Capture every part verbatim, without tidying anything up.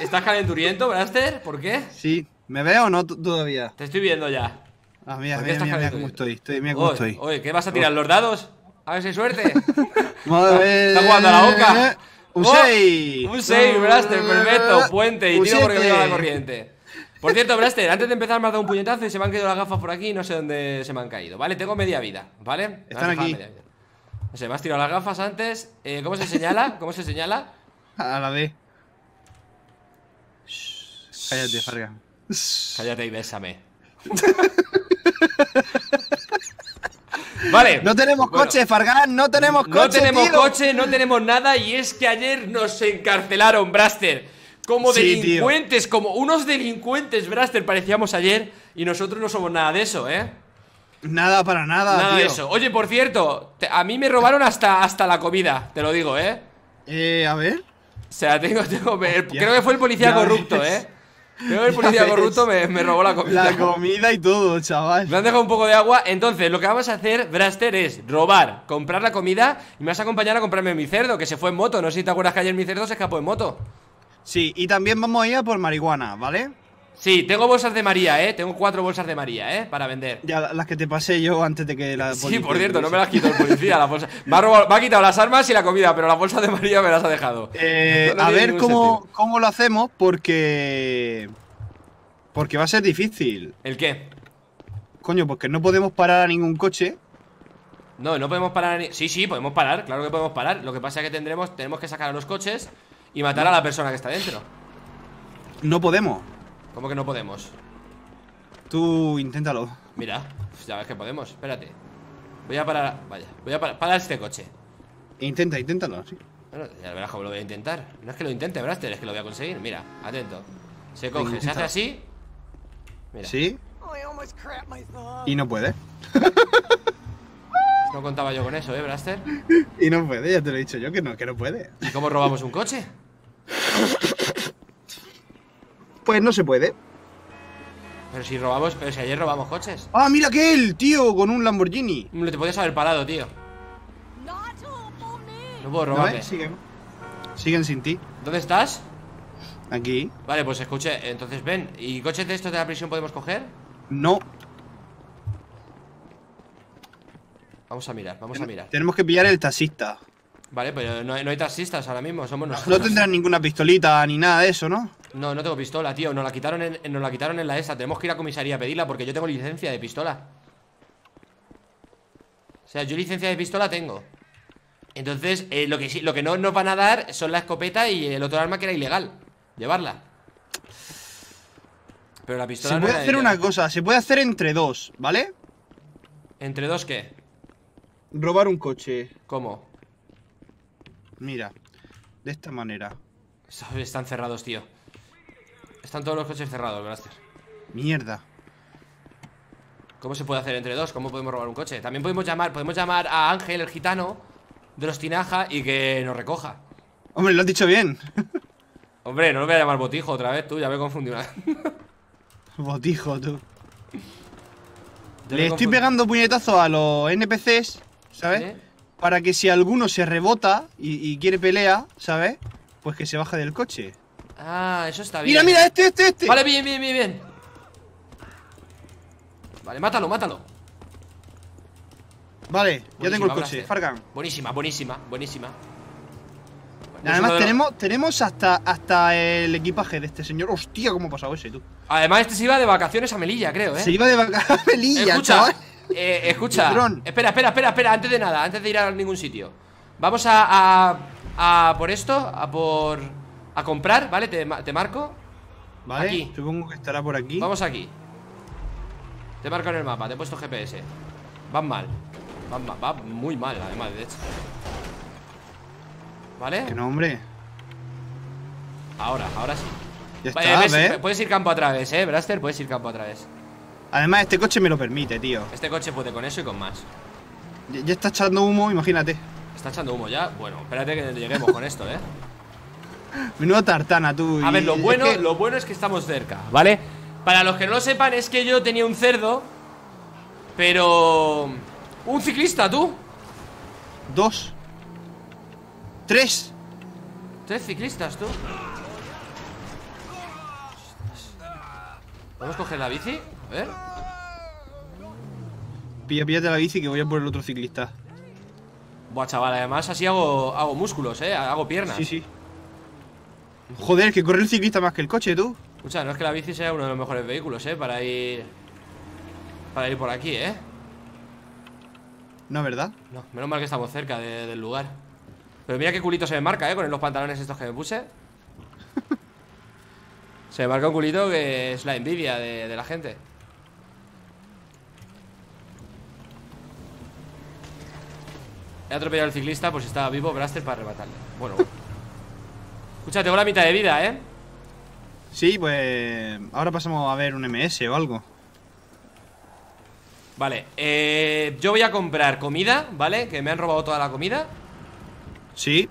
¿Estás calenturiento, Blaster? ¿Por qué? Sí. ¿Me veo o no todavía? Te estoy viendo ya. Ah, mira, mira, mira, mira cómo estoy. estoy mira cómo oye, estoy. Oye, ¿qué vas a tirar? ¿Los dados? A ver si hay suerte. Madre. Está jugando a la boca. Un seis. Oh, un seis, Blaster, perfecto. Puente y tiro porque me lleva la corriente. Por cierto, Blaster, antes de empezar me has dado un puñetazo y se me han caído las gafas por aquí y no sé dónde se me han caído. Vale, tengo media vida, ¿vale? Están aquí. No sé, me has tirado las gafas antes. Eh, ¿Cómo se señala? ¿Cómo se señala? A la B. Cállate, Fargan. Cállate y bésame. Vale. No tenemos bueno, coche, Fargan, no tenemos coche. No tenemos tío. coche, no tenemos nada. Y es que ayer nos encarcelaron, Blaster. Como sí, delincuentes, tío. como unos delincuentes, Blaster, parecíamos ayer. Y nosotros no somos nada de eso, ¿eh? Nada para nada, Nada tío. de eso. Oye, por cierto, te, a mí me robaron hasta, hasta la comida, te lo digo, ¿eh? Eh, a ver. O sea, tengo, tengo oh, el, creo que fue el policía ya corrupto, ves. ¿eh? Creo que el policía ves. corrupto me, me robó la comida. La comida y todo, chaval. Me han dejado un poco de agua. Entonces, lo que vamos a hacer, Blaster, es robar, comprar la comida. Y me vas a acompañar a comprarme mi cerdo, que se fue en moto. No sé si te acuerdas que ayer mi cerdo se escapó en moto. Sí, y también vamos a ir a por marihuana, ¿vale? Sí, tengo bolsas de María, ¿eh? Tengo cuatro bolsas de María, ¿eh? Para vender. Ya, las que te pasé yo antes de que la policía... Sí, por cierto, no me las quitó el policía, las bolsas. Me ha, robado, me ha quitado las armas y la comida, pero las bolsas de María me las ha dejado. Eh, no, no a ver cómo, cómo lo hacemos, porque... Porque va a ser difícil. ¿El qué? Coño, porque no podemos parar a ningún coche. No, no podemos parar a ni... Sí, sí, podemos parar, claro que podemos parar. Lo que pasa es que tendremos, tenemos que sacar a los coches y matar a la persona que está dentro. No podemos. ¿Cómo que no podemos? Tú inténtalo. Mira, ya ves que podemos, espérate. Voy a parar, vaya, voy a parar, parar este coche. Intenta, inténtalo, sí. Bueno, ya verás cómo lo voy a intentar. No es que lo intente, Blaster, es que lo voy a conseguir. Mira, atento. Se coge, Intentalo. se hace así. Mira. ¿Sí? Y no puede. No contaba yo con eso, ¿eh, Blaster? Y no puede, ya te lo he dicho yo, que no, que no puede. ¿Y cómo robamos un coche? Pues no se puede. Pero si robamos, pero si ayer robamos coches. Ah, mira aquel, tío, con un Lamborghini. No te podías haber parado, tío. No puedo robarte. ¿No Siguen. Siguen sin ti. ¿Dónde estás? Aquí. Vale, pues escuche, entonces ven. ¿Y coches de estos de la prisión podemos coger? No. Vamos a mirar, vamos a mirar. Tenemos que pillar el taxista. Vale, pero no hay, no hay taxistas ahora mismo, somos nosotros. No tendrán ninguna pistolita ni nada de eso, ¿no? No, no tengo pistola, tío, nos la quitaron en, nos la quitaron en la esta. Tenemos que ir a comisaría a pedirla porque yo tengo licencia de pistola. O sea, yo licencia de pistola tengo. Entonces, eh, lo que sí, lo que no nos van a dar son la escopeta y el otro arma que era ilegal llevarla. Pero la pistola no. Se puede hacer una cosa, se puede hacer entre dos, ¿vale? ¿Entre dos qué? Robar un coche. ¿Cómo? Mira, de esta manera. Están cerrados, tío. Están todos los coches cerrados, Blaster. Mierda. ¿Cómo se puede hacer entre dos? ¿Cómo podemos robar un coche? También podemos llamar, podemos llamar a Ángel, el gitano de los Tinaja, y que nos recoja. Hombre, lo has dicho bien. Hombre, no lo voy a llamar botijo otra vez, tú, ya me he confundido. Botijo, tú. Yo Le estoy pegando puñetazos a los N P Cs, ¿sabes? ¿Eh? Para que si alguno se rebota y, y quiere pelea, ¿sabes? Pues que se baje del coche. Ah, eso está bien. Mira, mira, este, este, este. Vale, bien, bien, bien, bien. Vale, mátalo, mátalo. Vale, buenísima, ya tengo el coche, Fargan. Buenísima, buenísima, buenísima. Bueno, además los... tenemos, tenemos hasta, hasta el equipaje de este señor. Hostia, cómo ha pasado ese, tú. Además este se iba de vacaciones a Melilla, creo, eh. Se iba de vacaciones a Melilla, escucha, chaval. Eh, escucha, espera, espera, espera, espera, antes de nada, antes de ir a ningún sitio. Vamos a... a... a por esto, a por... a comprar, ¿vale? Te, te marco. Vale, aquí. Supongo que estará por aquí. Vamos aquí. Te marco en el mapa, te he puesto G P S. Van mal. Van mal, va muy mal, además, de hecho. ¿Vale? ¿Qué nombre? Ahora, ahora sí. Ya está, vale, ves, puedes ir campo a través, ¿eh, Blaster? Puedes ir campo a través. Además, este coche me lo permite, tío. Este coche puede con eso y con más. Ya, ya está echando humo, imagínate. ¿Está echando humo ya? Bueno, espérate que lleguemos con esto, ¿eh? Menudo tartana, tú. A ver, lo bueno, es que... lo bueno es que estamos cerca, ¿vale? Para los que no lo sepan, es que yo tenía un cerdo. Pero... un ciclista, tú. Dos. Tres. Tres ciclistas, tú. ¿Podemos coger la bici? A ver. Pilla, píllate la bici que voy a por el otro ciclista. Buah, chaval, además así hago, hago músculos, eh. Hago piernas. Sí, sí. Joder, que corre el ciclista más que el coche, tú. Escucha, no es que la bici sea uno de los mejores vehículos, eh. Para ir. Para ir por aquí, eh. No, ¿verdad? No, menos mal que estamos cerca de, del lugar. Pero mira qué culito se me marca, eh. Con los pantalones estos que me puse. Se me marca un culito que es la envidia de, de la gente. He atropellado al ciclista por si estaba vivo Blaster para arrebatarle. Bueno, bueno. Escucha, tengo la mitad de vida, ¿eh? Sí, pues... ahora pasamos a ver un M S o algo. Vale, eh, yo voy a comprar comida, ¿vale? Que me han robado toda la comida. Sí.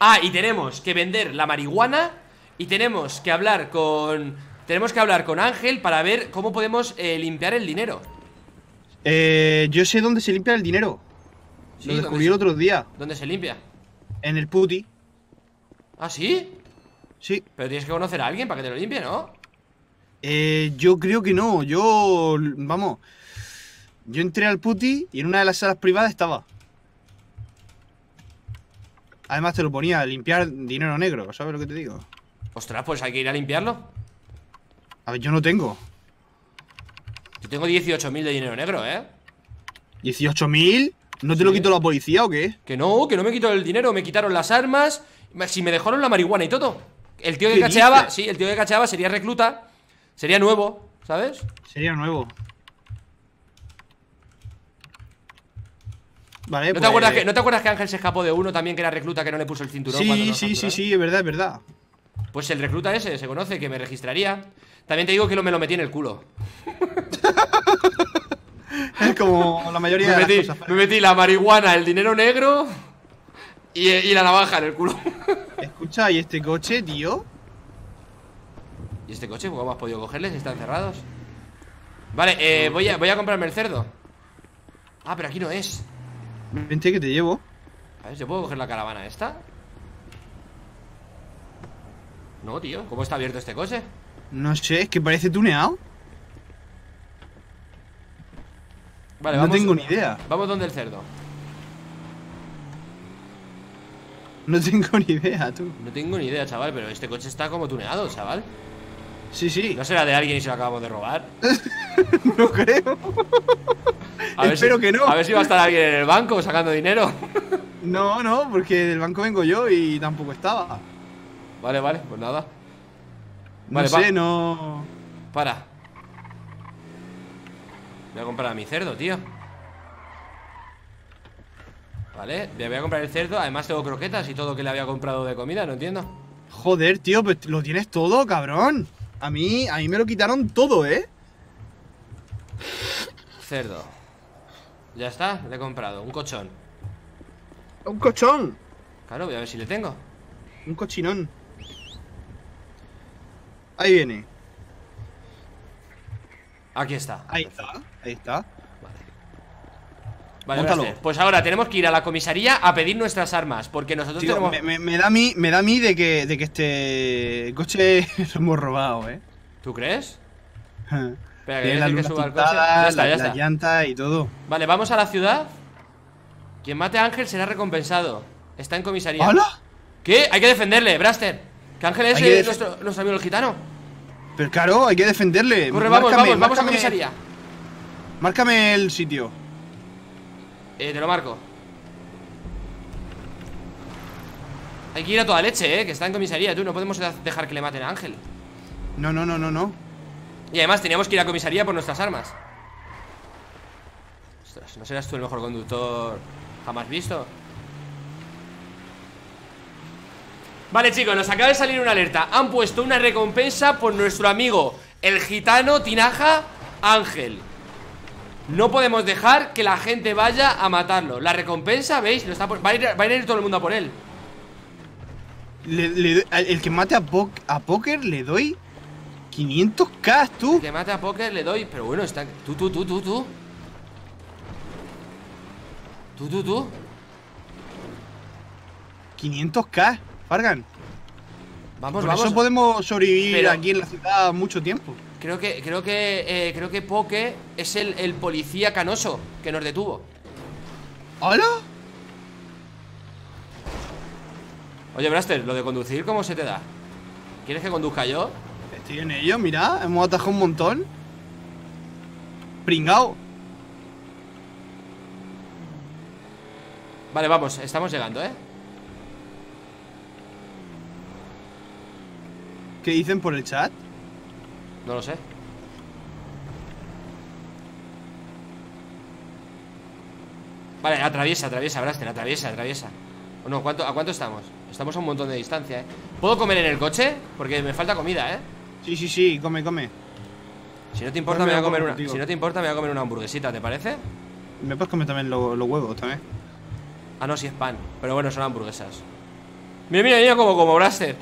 Ah, y tenemos que vender la marihuana. Y tenemos que hablar con... Tenemos que hablar con Ángel para ver cómo podemos eh, limpiar el dinero. Eh, yo sé dónde se limpia el dinero. Sí, lo descubrí el otro día. ¿Dónde se limpia? En el puti. ¿Ah, sí? Sí. Pero tienes que conocer a alguien para que te lo limpie, ¿no? Eh, yo creo que no. Yo... Vamos. Yo entré al puti y en una de las salas privadas estaba. Además te lo ponía, limpiar dinero negro, ¿sabes lo que te digo? Ostras, pues hay que ir a limpiarlo. A ver, yo no tengo. Yo tengo dieciocho mil de dinero negro, ¿eh? ¿dieciocho mil? ¿No te sí. lo quitó la policía o qué? Que no, que no me quitó el dinero, me quitaron las armas. Si me dejaron la marihuana y todo. El tío que cacheaba, dice? sí, el tío que cacheaba sería recluta. Sería nuevo, ¿sabes? Sería nuevo. Vale, ¿No, pues... te acuerdas que, ¿No te acuerdas que Ángel se escapó de uno también que era recluta que no le puso el cinturón? Sí, sí, sí, sí, es verdad, es verdad. Pues el recluta ese, se conoce, que me registraría. También te digo que lo, me lo metí en el culo. Es como la mayoría me metí, de las cosas, pero... Me metí la marihuana, el dinero negro y, y la navaja en el culo. Escucha, ¿y este coche, tío? ¿Y este coche? ¿Cómo has podido cogerles? Están cerrados. Vale, eh, voy a, voy a comprarme el cerdo. Ah, pero aquí no es. Vente que te llevo. A ver, ¿yo puedo coger la caravana esta? No, tío, ¿cómo está abierto este coche? No sé, es que parece tuneado. Vale, no vamos, tengo ni idea. Vamos donde el cerdo. No tengo ni idea, tú. No tengo ni idea, chaval, pero este coche está como tuneado, chaval. Sí, sí. ¿No será de alguien y se lo acabamos de robar? No creo. A Espero si, que no. A ver si va a estar alguien en el banco sacando dinero. No, no, porque del banco vengo yo y tampoco estaba. Vale, vale, pues nada. No vale, sé, pa no... Para. Voy a comprar a mi cerdo, tío. Vale, voy a comprar el cerdo. Además tengo croquetas y todo que le había comprado de comida, no entiendo. Joder, tío, pues lo tienes todo, cabrón. A mí, a mí me lo quitaron todo, ¿eh? Cerdo. Ya está, le he comprado. Un cochón. ¿Un cochón? Claro, voy a ver si le tengo. Un cochinón. Ahí viene. Aquí está. Ahí está, ahí está. Vale, vale, pues ahora tenemos que ir a la comisaría a pedir nuestras armas. Porque nosotros Tío, tenemos... Me, me, me da a mí, me da a mí de, que, de que este coche lo hemos robado, ¿eh? ¿Tú crees? Espera, que la luna que suba al coche. Ya está, la, ya está. La llanta y todo. Vale, vamos a la ciudad. Quien mate a Ángel será recompensado. Está en comisaría. ¿Hola? ¿Qué? Hay que defenderle, Braster. Que Ángel es que nuestro, nuestro amigo el gitano. Pero claro, hay que defenderle. Corre, vamos, márcame, vamos, vamos márcame, a comisaría. Márcame el sitio. Eh, te lo marco. Hay que ir a toda leche, eh, que está en comisaría, tú. No podemos dejar que le maten a Ángel. No, no, no, no, no. Y además teníamos que ir a comisaría por nuestras armas. Ostras, ¿no serás tú el mejor conductor jamás visto? Vale, chicos, nos acaba de salir una alerta. Han puesto una recompensa por nuestro amigo el gitano Tinaja Ángel. No podemos dejar que la gente vaya a matarlo. La recompensa, ¿veis? Lo está por... va, a ir, va a ir todo el mundo a por él. Le, le, el que mate a, po a Póker le doy quinientos k, tú. El que mate a Póker le doy. Pero bueno, está... Tú, tú, tú, tú, tú. Tú, tú, tú. quinientos k, Fargan. Vamos, Por vamos. Eso podemos sobrevivir Pero... aquí en la ciudad mucho tiempo. Creo que, creo que, eh, creo que Poke es el, el policía canoso que nos detuvo. ¿Hola? Oye, Blaster, lo de conducir, ¿cómo se te da? ¿Quieres que conduzca yo? Estoy en ello, mira, hemos atajado un montón. Pringao. Vale, vamos, estamos llegando, ¿eh? ¿Qué dicen por el chat? No lo sé. Vale, atraviesa, atraviesa, Blaster, atraviesa, atraviesa. O no, ¿cuánto, ¿a cuánto estamos? Estamos a un montón de distancia, ¿eh? ¿Puedo comer en el coche? Porque me falta comida, ¿eh? Sí, sí, sí, come, come. Si no te importa, me voy a comer una. Si no te importa, me voy a comer una hamburguesita, ¿te parece? Me puedes comer también lo, los huevos, también. Ah, no, si es pan. Pero bueno, son hamburguesas. Mira, mira, mira como, como Blaster.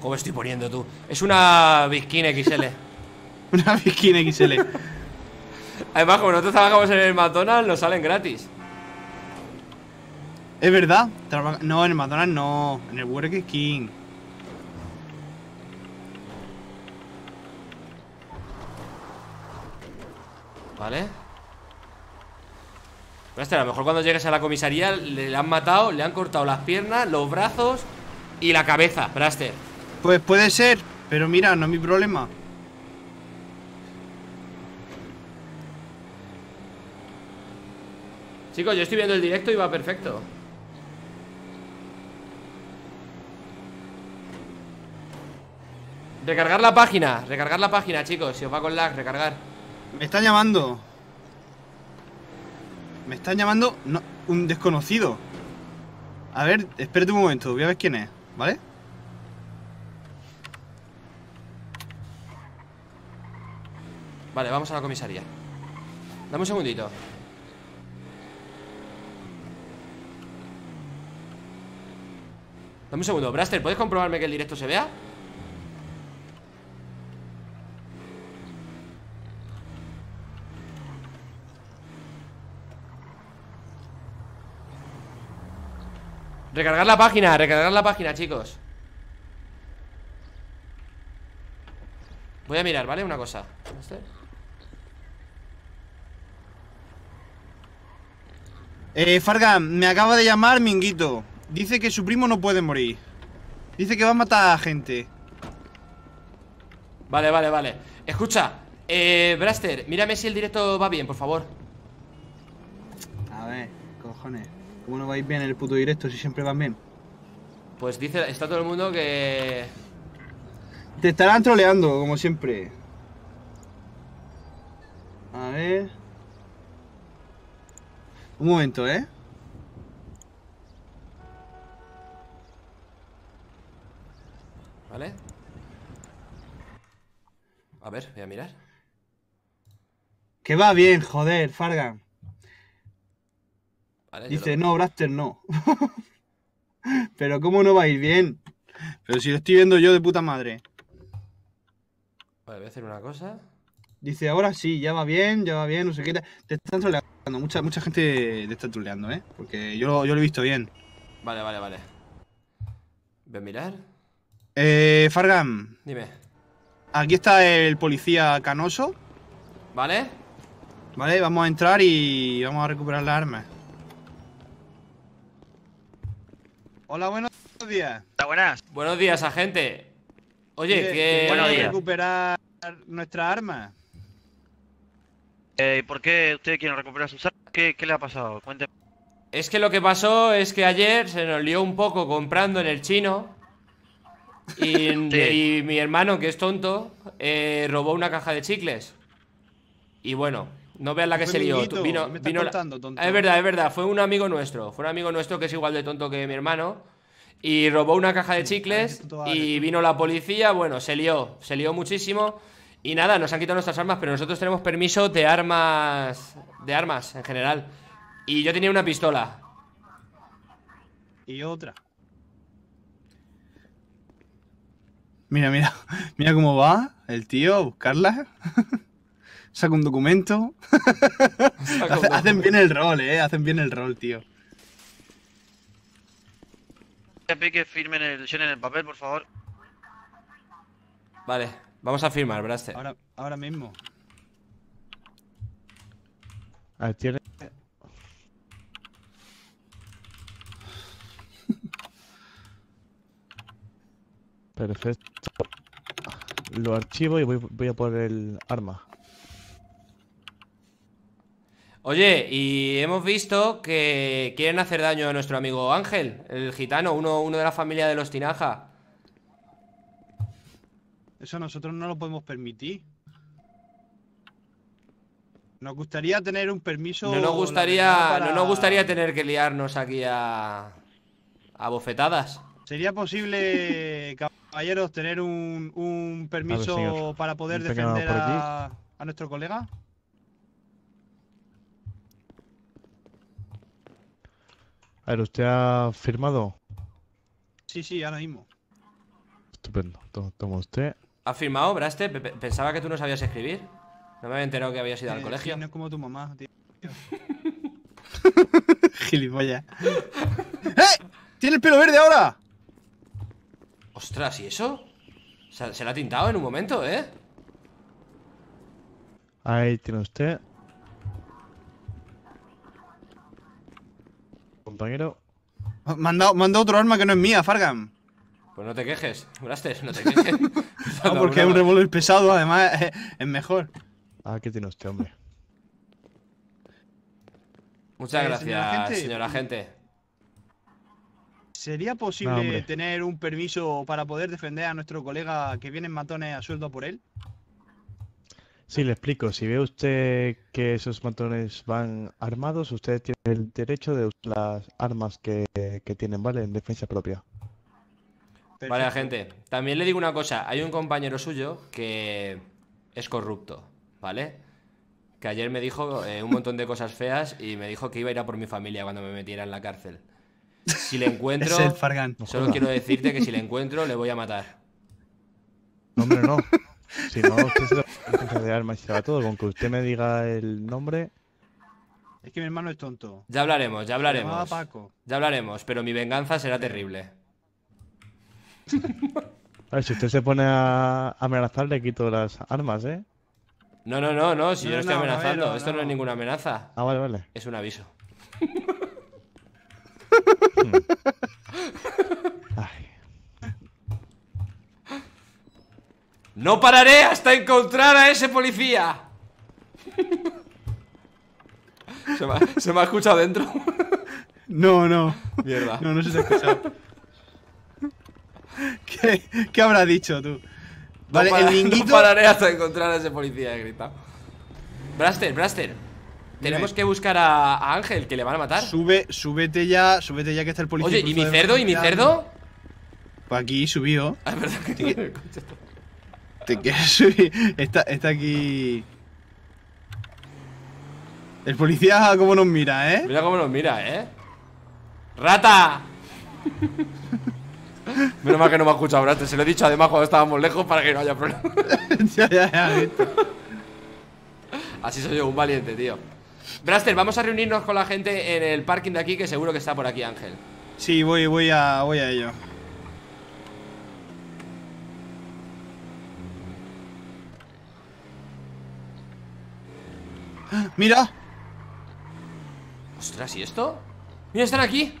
¿Cómo estoy poniendo tú? Es una Biskin equis ele. Una Biskin equis ele. Además, como nosotros trabajamos en el McDonald's, nos salen gratis. Es verdad. Traba... No, en el McDonald's no. En el Burger King. Vale. Pero este, a lo mejor cuando llegues a la comisaría le han matado, le han cortado las piernas, los brazos y la cabeza, Blaster. Pues puede ser, pero mira, no es mi problema. Chicos, yo estoy viendo el directo y va perfecto. Recargar la página, recargar la página, chicos. Si os va con lag, recargar. Me están llamando. Me están llamando no, un desconocido. A ver, espérate un momento, voy a ver quién es, ¿vale? Vale, vamos a la comisaría. Dame un segundito. Dame un segundo, Blaster, ¿puedes comprobarme que el directo se vea? Recargar la página, recargar la página, chicos. Voy a mirar, ¿vale? Una cosa. Eh, Fargan, me acaba de llamar Minguito. Dice que su primo no puede morir. Dice que va a matar a gente. Vale, vale, vale. Escucha, eh, Blaster, mírame si el directo va bien, por favor. A ver, cojones. ¿Cómo no vais bien en el puto directo si siempre van bien? Pues dice, está todo el mundo que... Te estarán troleando, como siempre. A ver... Un momento, ¿eh? Vale. A ver, voy a mirar. Que va bien, joder, Fargan. Vale, dice, lo... no, Blaster no. Pero cómo no va a ir bien. Pero si lo estoy viendo yo de puta madre. Vale, voy a hacer una cosa. Dice, ahora sí, ya va bien, ya va bien, no sé qué. Te están troleando, mucha, mucha gente te está troleando, ¿eh? Porque yo, yo lo he visto bien. Vale, vale, vale. Voy a mirar. Eh, Fargan. Dime. Aquí está el policía canoso. Vale. Vale, vamos a entrar y vamos a recuperar las armas. Hola, buenos días. Hola, buenas. Buenos días, agente. Oye, que... Buenos días. ¿Recuperar nuestra arma? Eh, ¿por qué ustedes quieren recuperar sus armas? ¿Qué, qué le ha pasado? Cuénteme. Es que lo que pasó es que ayer se nos lió un poco comprando en el chino. Y, sí. Y mi hermano, que es tonto, eh, robó una caja de chicles. Y bueno, no veas la que se lió. Vino, me vino contando, la... tonto. Es verdad, es verdad. Fue un amigo nuestro. Fue un amigo nuestro que es igual de tonto que mi hermano. Y robó una caja de chicles. Y vino la policía. Bueno, se lió. Se lió muchísimo. Y nada, nos han quitado nuestras armas. Pero nosotros tenemos permiso de armas. De armas, en general. Y yo tenía una pistola. Y otra. Mira, mira, mira cómo va el tío a buscarla. Saca un documento. Saca un documento. Hacen bien el rol, eh. Hacen bien el rol, tío. Que firmen el, llenen el papel, por favor. Vale, vamos a firmar, Blaster. Ahora, ahora mismo. A ver, tiene... Perfecto. Lo archivo y voy, voy a por el arma. Oye, y hemos visto que quieren hacer daño a nuestro amigo Ángel, el gitano, uno, uno de la familia de los Tinaja. Eso nosotros no lo podemos permitir. Nos gustaría tener un permiso... No nos gustaría, para... no nos gustaría tener que liarnos aquí a... a bofetadas. ¿Sería posible, caballeros, tener un, un permiso a ver, para poder defender a, a nuestro colega? A ver, ¿usted ha firmado? Sí, sí, ahora mismo. Estupendo. Toma usted. ¿Ha firmado, Braste? Pensaba que tú no sabías escribir. No me había enterado que habías ido eh, al colegio. Sí, no es como tu mamá, tío. Gilipollas. ¡Eh! ¡Tiene el pelo verde ahora! Ostras, ¿y eso? Se, se lo ha tintado en un momento, ¿eh? Ahí tiene usted. Compañero. Manda, manda otro arma que no es mía, Fargan. Pues no te quejes, Blaster, no te quejes. No, porque es un revólver pesado, además es, es mejor. Ah, ¿qué tiene usted, hombre? Muchas eh, gracias, señora gente. Señora gente. ¿Sería posible no, tener un permiso para poder defender a nuestro colega que vienen matones a sueldo por él? Sí, le explico. Si ve usted que esos matones van armados, usted tiene el derecho de usar las armas que, que tienen, ¿vale? En defensa propia. Perfecto. Vale, gente. También le digo una cosa. Hay un compañero suyo que es corrupto, ¿vale? Que ayer me dijo eh, un montón de cosas feas y me dijo que iba a ir a por mi familia cuando me metiera en la cárcel. Si le encuentro... Es el Fargan. Solo quiero decirte que si le encuentro, le voy a matar. No, hombre, no. Si no, usted se lo de armas y se va todo. Con que usted me diga el nombre. Es que mi hermano es tonto. Ya hablaremos, ya hablaremos. Paco. Ya hablaremos, pero mi venganza será terrible. A ver, si usted se pone a amenazar, le quito las armas, ¿eh? No, no, no, no. Si no, yo no estoy amenazando, no, no, esto no, no es ninguna amenaza. Ah, vale, vale. Es un aviso. Ay. No pararé hasta encontrar a ese policía. ¿Se me ha, se me ha escuchado dentro? No, no. Mierda. No, no se te ha escuchado. ¿Qué, qué habrá dicho tú? Vale, no, para, el Minguito... no pararé hasta encontrar a ese policía, he gritado. Blaster, Blaster. Tenemos que buscar a, a Ángel, que le van a matar. Sube, súbete ya, súbete ya que está el policía. Oye, ¿y mi cerdo? ¿Y mi cerdo? Pues aquí subió. Ah, es verdad que sí. ¿Te quieres subir? Está, está aquí. El policía como nos mira, ¿eh? Mira cómo nos mira, ¿eh? ¡Rata! Menos mal que no me ha escuchado, Braste. Se lo he dicho además cuando estábamos lejos para que no haya problema. Ya, ya, ya. Así soy yo, un valiente, tío. Braster, vamos a reunirnos con la gente en el parking de aquí, que seguro que está por aquí Ángel. Sí, voy, voy, a, voy a ello. ¡Mira! Ostras, ¿y esto? ¡Mira, están aquí!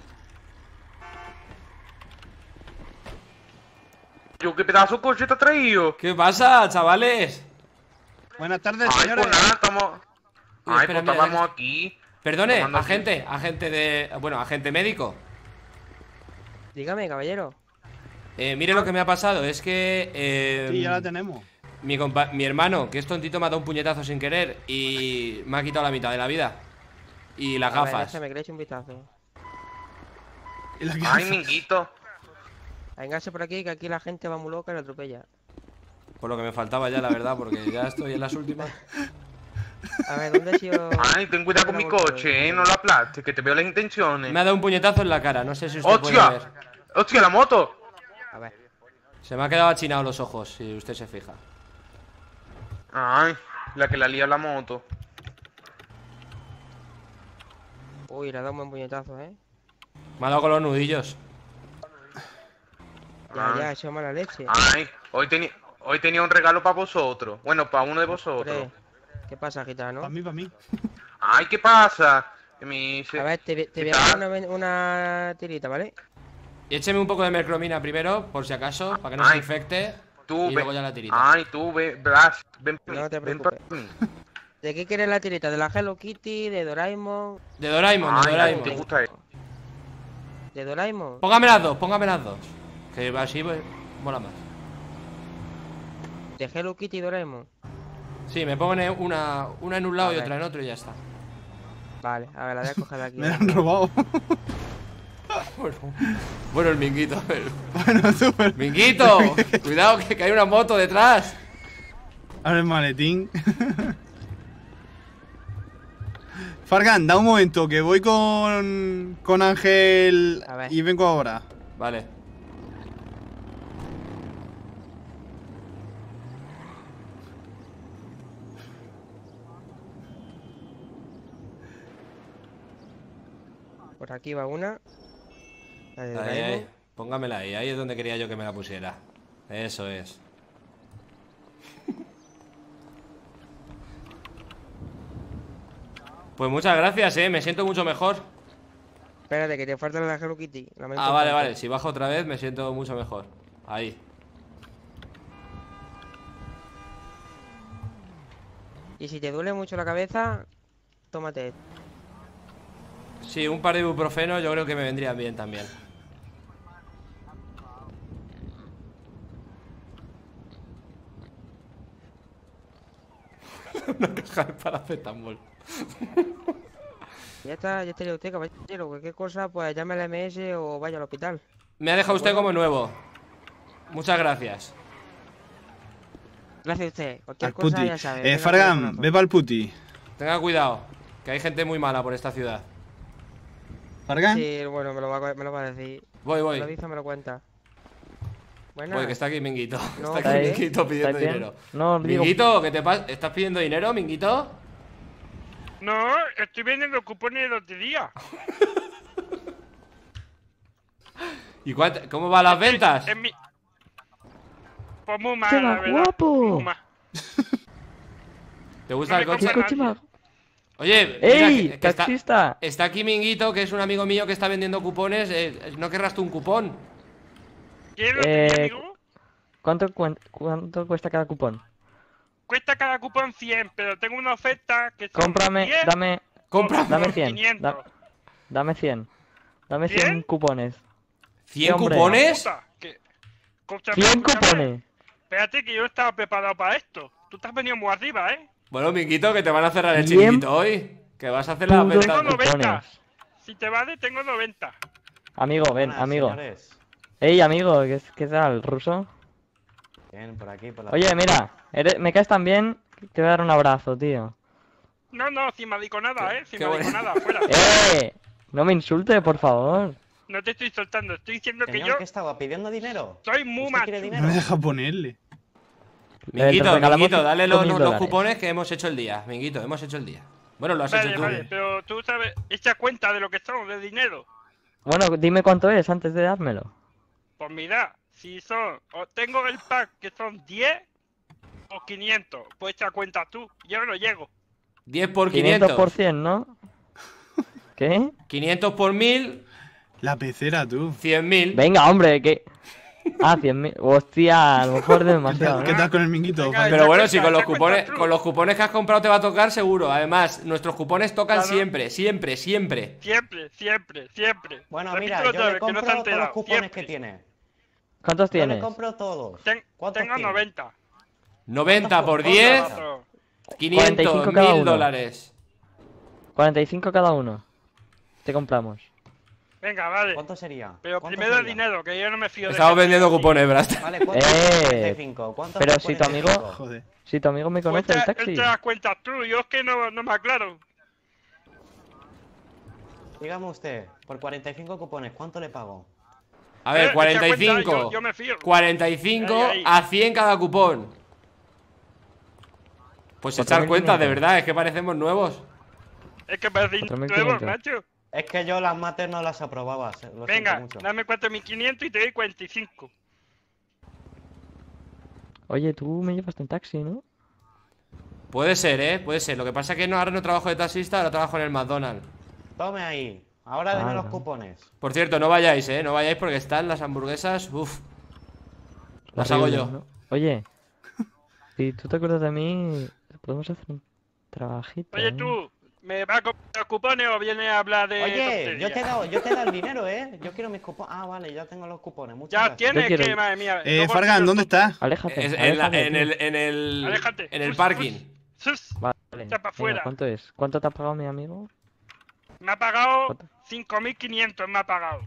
Yo, qué pedazo de coche te ha traído. ¿Qué pasa, chavales? Buenas tardes, ay, señores. Pues nada, estamos... Uy, ay, espérame, pues estábamos aquí. Perdone, agente, aquí. agente de... Bueno, agente médico. Dígame, caballero. Eh, mire lo que me ha pasado, es que... Eh, sí, ya la tenemos. Mi, mi hermano, que es tontito, me ha dado un puñetazo sin querer y me ha quitado la mitad de la vida. Y las a gafas. Ver, déjame, que le eche un vistazo. Ay, Minguito. Véngase por aquí, que aquí la gente va muy loca y la atropella. Por lo que me faltaba ya, la verdad, porque ya estoy en las últimas. A ver, ¿dónde he sido? Ay, ten cuidado con mi coche, eh, no lo aplastes, que te veo las intenciones. Me ha dado un puñetazo en la cara, no sé si usted puede ver. ¡Hostia, la moto! A ver. Se me ha quedado achinado los ojos, si usted se fija. Ay, la que la lía la moto. Uy, le ha dado un buen puñetazo, eh. Me ha dado con los nudillos. Ya, ya, eso es mala leche. Ay, hoy tenía hoy tenía un regalo para vosotros. Bueno, para uno de vosotros. ¿Qué pasa, gitano? Para mí, para mí. Ay, ¿qué pasa? Mi... A ver, te, te voy a dar una, una tirita, ¿vale? Y écheme un poco de mercromina primero, por si acaso, para que no Ay, se infecte. Tú y luego ya la tirita. Ay, tú, ve, Blas, ven para mí. No te preocupes. ¿De qué quieres la tirita? ¿De la Hello Kitty? ¿De Doraemon? De Doraemon, Ay, de Doraemon. ¿Te gusta eso? ¿De Doraemon? Póngame las dos, póngame las dos. Que así pues, mola más. ¿De Hello Kitty y Doraemon? Sí, me pone una, una en un lado y otra en otro y ya está. Vale, a ver, la voy a coger de aquí. Me la han robado. Bueno, bueno, el Minguito, a ver. Bueno, súper. ¡Minguito! Cuidado, que, que hay una moto detrás. Abre el maletín. Fargan, da un momento, que voy con, con Ángel y vengo ahora. Vale. Por aquí va una. Ahí, ahí, ahí. Póngamela ahí, ahí es donde quería yo que me la pusiera. Eso es. Pues muchas gracias, eh, me siento mucho mejor. Espérate, que te falta la Hello Kitty. La ah, vale, vale, si bajo otra vez me siento mucho mejor. Ahí. Y si te duele mucho la cabeza, tómate esto. Sí, un par de ibuprofeno yo creo que me vendrían bien también. Una caja de paracetamol. Ya está, ya estaría usted, caballero. Cualquier cosa, pues llame al M S o vaya al hospital. Me ha dejado usted como nuevo. Muchas gracias. Gracias a usted. Cualquier cosa ya sabe. Eh, Fargan, ve para el puti. Tenga cuidado, que hay gente muy mala por esta ciudad. ¿Fargan? Sí, bueno, me lo, va, me lo va a decir. Voy, voy. Me lo dice, me lo cuenta. Buenas. Voy, que está aquí Minguito. No, está aquí Minguito pidiendo dinero. No, Minguito, ¿qué te pasa? ¿Estás pidiendo dinero, Minguito? No, estoy vendiendo cupones de lotería. ¿Y cuánto, cómo van las ventas? En mi... Pues muy mal, la verdad. Guapo. Mal. ¿Te gusta no el coche? Oye, mira, ¡ey! Que, que taxista. Está, está aquí Minguito, que es un amigo mío que está vendiendo cupones. Eh, ¿No querrás tú un cupón? ¿Quieres eh, amigo? ¿Cuánto, cu ¿Cuánto cuesta cada cupón? Cuesta cada cupón cien, pero tengo una oferta que... Cómprame, diez, dame... Cómprame, dame cien. Da, dame cien. Dame cien, cien cupones. ¿cien cupones? cien cupones. Espérate, que yo estaba preparado para esto. Tú te has venido muy arriba, ¿eh? Bueno, Minguito, que te van a cerrar el chiquito hoy. Que vas a hacer la venta. Tengo noventa. Si te vale, tengo noventa. Amigo, ven, ah, amigo. Señores. Ey, amigo, ¿qué, qué tal, ruso? Ven, por aquí, por la... Oye, mira, eres, me caes tan bien que te voy a dar un abrazo, tío. No, no, sin madiconada, eh. Sin madiconada, fuera. Eh, no me insultes, por favor. No te estoy soltando, estoy diciendo que yo... ¿Qué estaba pidiendo dinero? Soy muy macho. No me deja ponerle. Minguito, Minguito, dale los, los cupones que hemos hecho el día. Minguito, hemos hecho el día. Bueno, lo has vale, hecho tú. Vale, vale, pero tú sabes, echa cuenta de lo que son, de dinero. Bueno, dime cuánto es antes de dármelo. Pues mira, si son, o tengo el pack que son diez o quinientos, pues echa cuenta tú, yo no llego. diez por quinientos. quinientos por cien, ¿no? ¿Qué? quinientos por mil. La pecera, tú. cien mil. Venga, hombre, que... Ah, cien mil. Hostia, a lo mejor de demasiado. ¿Qué tal con el Minguito? Pero bueno, si con los cupones, con los cupones que has comprado te va a tocar seguro. Además, nuestros cupones tocan claro. siempre, siempre, siempre. Siempre, siempre, siempre. Bueno, repito, mira, yo le compro no todos los cupones siempre. que tiene. ¿Cuántos tienes? Yo le compro todos. Ten, tengo tienes? noventa. noventa por diez. quinientos mil dólares. cuarenta y cinco cada uno. Te compramos. Venga, vale. ¿Cuánto sería? Pero ¿Cuánto primero el dinero, que yo no me fío de... Estamos vendiendo cupones, Blaster. Vale, ¿cuánto? cuarenta y cinco. ¿Cuánto? Pero si tu amigo... Joder. Si tu amigo me conoce el taxi. Te das cuenta tú, yo es que no, no me aclaro. Dígame usted, por cuarenta y cinco cupones, ¿cuánto le pago? A ver, cuarenta y cinco. Yo, yo me fío. cuarenta y cinco ahí, ahí. A cien cada cupón. Pues echar cuenta, de verdad, es que parecemos nuevos. Es que parecemos nuevos, macho. Es que yo las mates no las aprobabas. Venga, dame cuatro mil quinientos y te doy cuarenta y cinco. Oye, tú me llevas en taxi, ¿no? Puede ser, ¿eh? Puede ser. Lo que pasa es que no, ahora no trabajo de taxista, ahora trabajo en el McDonald's. Tome ahí. Ahora deme ah, los cupones. Por cierto, no vayáis, ¿eh? No vayáis porque están las hamburguesas. Uf. Las Arriba, hago yo. ¿No? Oye, si tú te acuerdas de mí, podemos hacer un trabajito. Oye, ¿eh? Tú, ¿me vas a comprar los cupones o vienes a hablar de...? Oye, yo te, he dado, yo te he dado el dinero, ¿eh? Yo quiero mis cupones. Ah, vale, ya tengo los cupones. Muchas ya gracias. Tienes que, madre mía. Eh, Fargan, ¿dónde estás? Aléjate. Es, aléjate en, la, en el... En el, aléjate. En el parking. Sus, sus. Vale. Venga, fuera. ¿Cuánto es? ¿Cuánto te ha pagado mi amigo? Me ha pagado cinco mil quinientos, me ha pagado.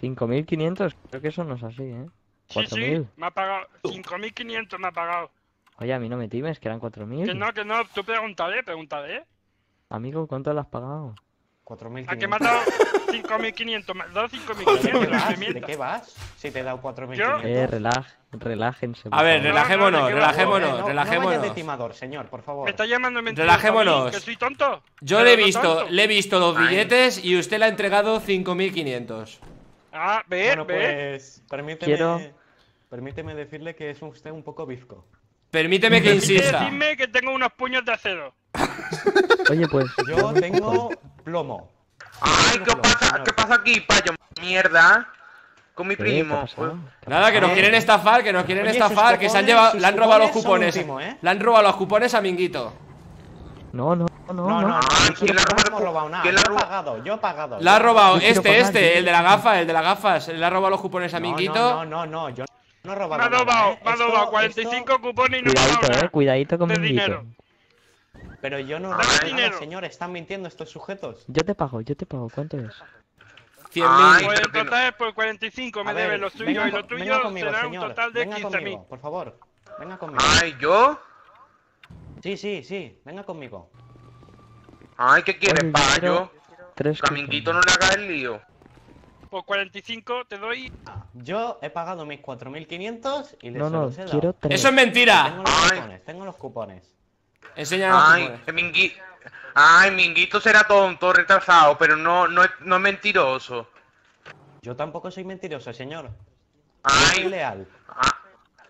¿cinco mil quinientos? Creo que eso no es así, ¿eh? cuatro mil. Sí, sí, me ha pagado. cinco mil quinientos me ha pagado. Oye, a mí no me times, que eran cuatro mil. Que no, que no, tú pregúntale, pregúntale. Amigo, ¿cuánto le has pagado? cuatro mil quinientos. ¿A qué me has dado cinco mil quinientos? Me has dado cinco mil quinientos. ¿De qué vas? Si te he dado cuatro mil quinientos. Eh, relaj, relájense. A ver, relajémonos, relajémonos, relajémonos. No vayas de timador, señor, por favor. Me está llamando mentiroso. Relajémonos. ¿Que soy tonto? Yo le he visto, le he visto los billetes y usted le ha entregado cinco mil quinientos. Ah, ve, bueno, pues, ve. Permíteme, Quiero... permíteme decirle que es usted un poco bizco. Permíteme que insista. Decirme que tengo unos puños de acero. Oye, pues. Yo tengo plomo. Ay, ¿qué pasa? ¿Qué pasa aquí, payo? Mierda. Con mi primo. Nada, que nos quieren estafar, que nos quieren estafar, que se han llevado. Le han robado los cupones. Le han robado los cupones a Minguito. No, no, no, no. no. ¿Quién le ha robado nada? Yo he pagado, yo he pagado. Le ha robado este, este, el de la gafa, el de las gafas. Le ha robado los cupones a Minguito. No, no, no, yo no he robado. Me ha robado, me ha robado cuarenta y cinco cupones y no me ha robado. Cuidadito con Minguito. Pero yo no... Dinero. Señor, están mintiendo estos sujetos. Yo te pago, yo te pago. ¿Cuánto es? cien mil. Pues el total es por cuarenta y cinco. Me deben los tuyos y los tuyos será un total de quince mil. Por favor, venga conmigo. Ay, ¿yo? Sí, sí, sí. Venga conmigo. Ay, ¿qué quieres, payo? Caminquito, no le hagas el lío. Por cuarenta y cinco te doy... Yo he pagado mis cuatro mil quinientos y les no, no, los he dado. tres. ¡Eso es mentira! Tengo los cupones, tengo los cupones. Enséñanos. Ay, Mingui... Ay, Minguito será tonto, retrasado, pero no, no, es, no es mentiroso. Yo tampoco soy mentiroso, señor. Ay, soy leal.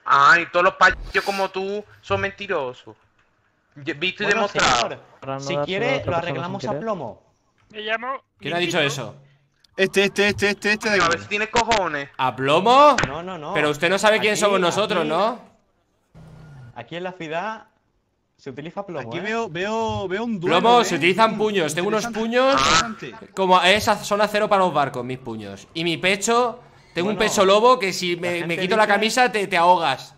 Ay, todos los payos como tú son mentirosos. Visto y bueno, demostrado. Señor, si quiere, lo arreglamos a plomo. Me llamo. ¿Quién ha dicho eso? Este, este, este, este, este. De... A ver si tiene cojones. ¿A plomo? No, no, no. Pero usted no sabe quién aquí, somos nosotros, aquí, ¿no? Aquí en la ciudad. Se utiliza plomo. Aquí ¿eh? veo, veo, veo un duelo. Plomo, ¿eh? Se utilizan puños. Tengo unos puños. Como esas son acero para los barcos, mis puños. Y mi pecho. Tengo bueno, un pecho lobo que si me, me quito dice... la camisa te, te ahogas.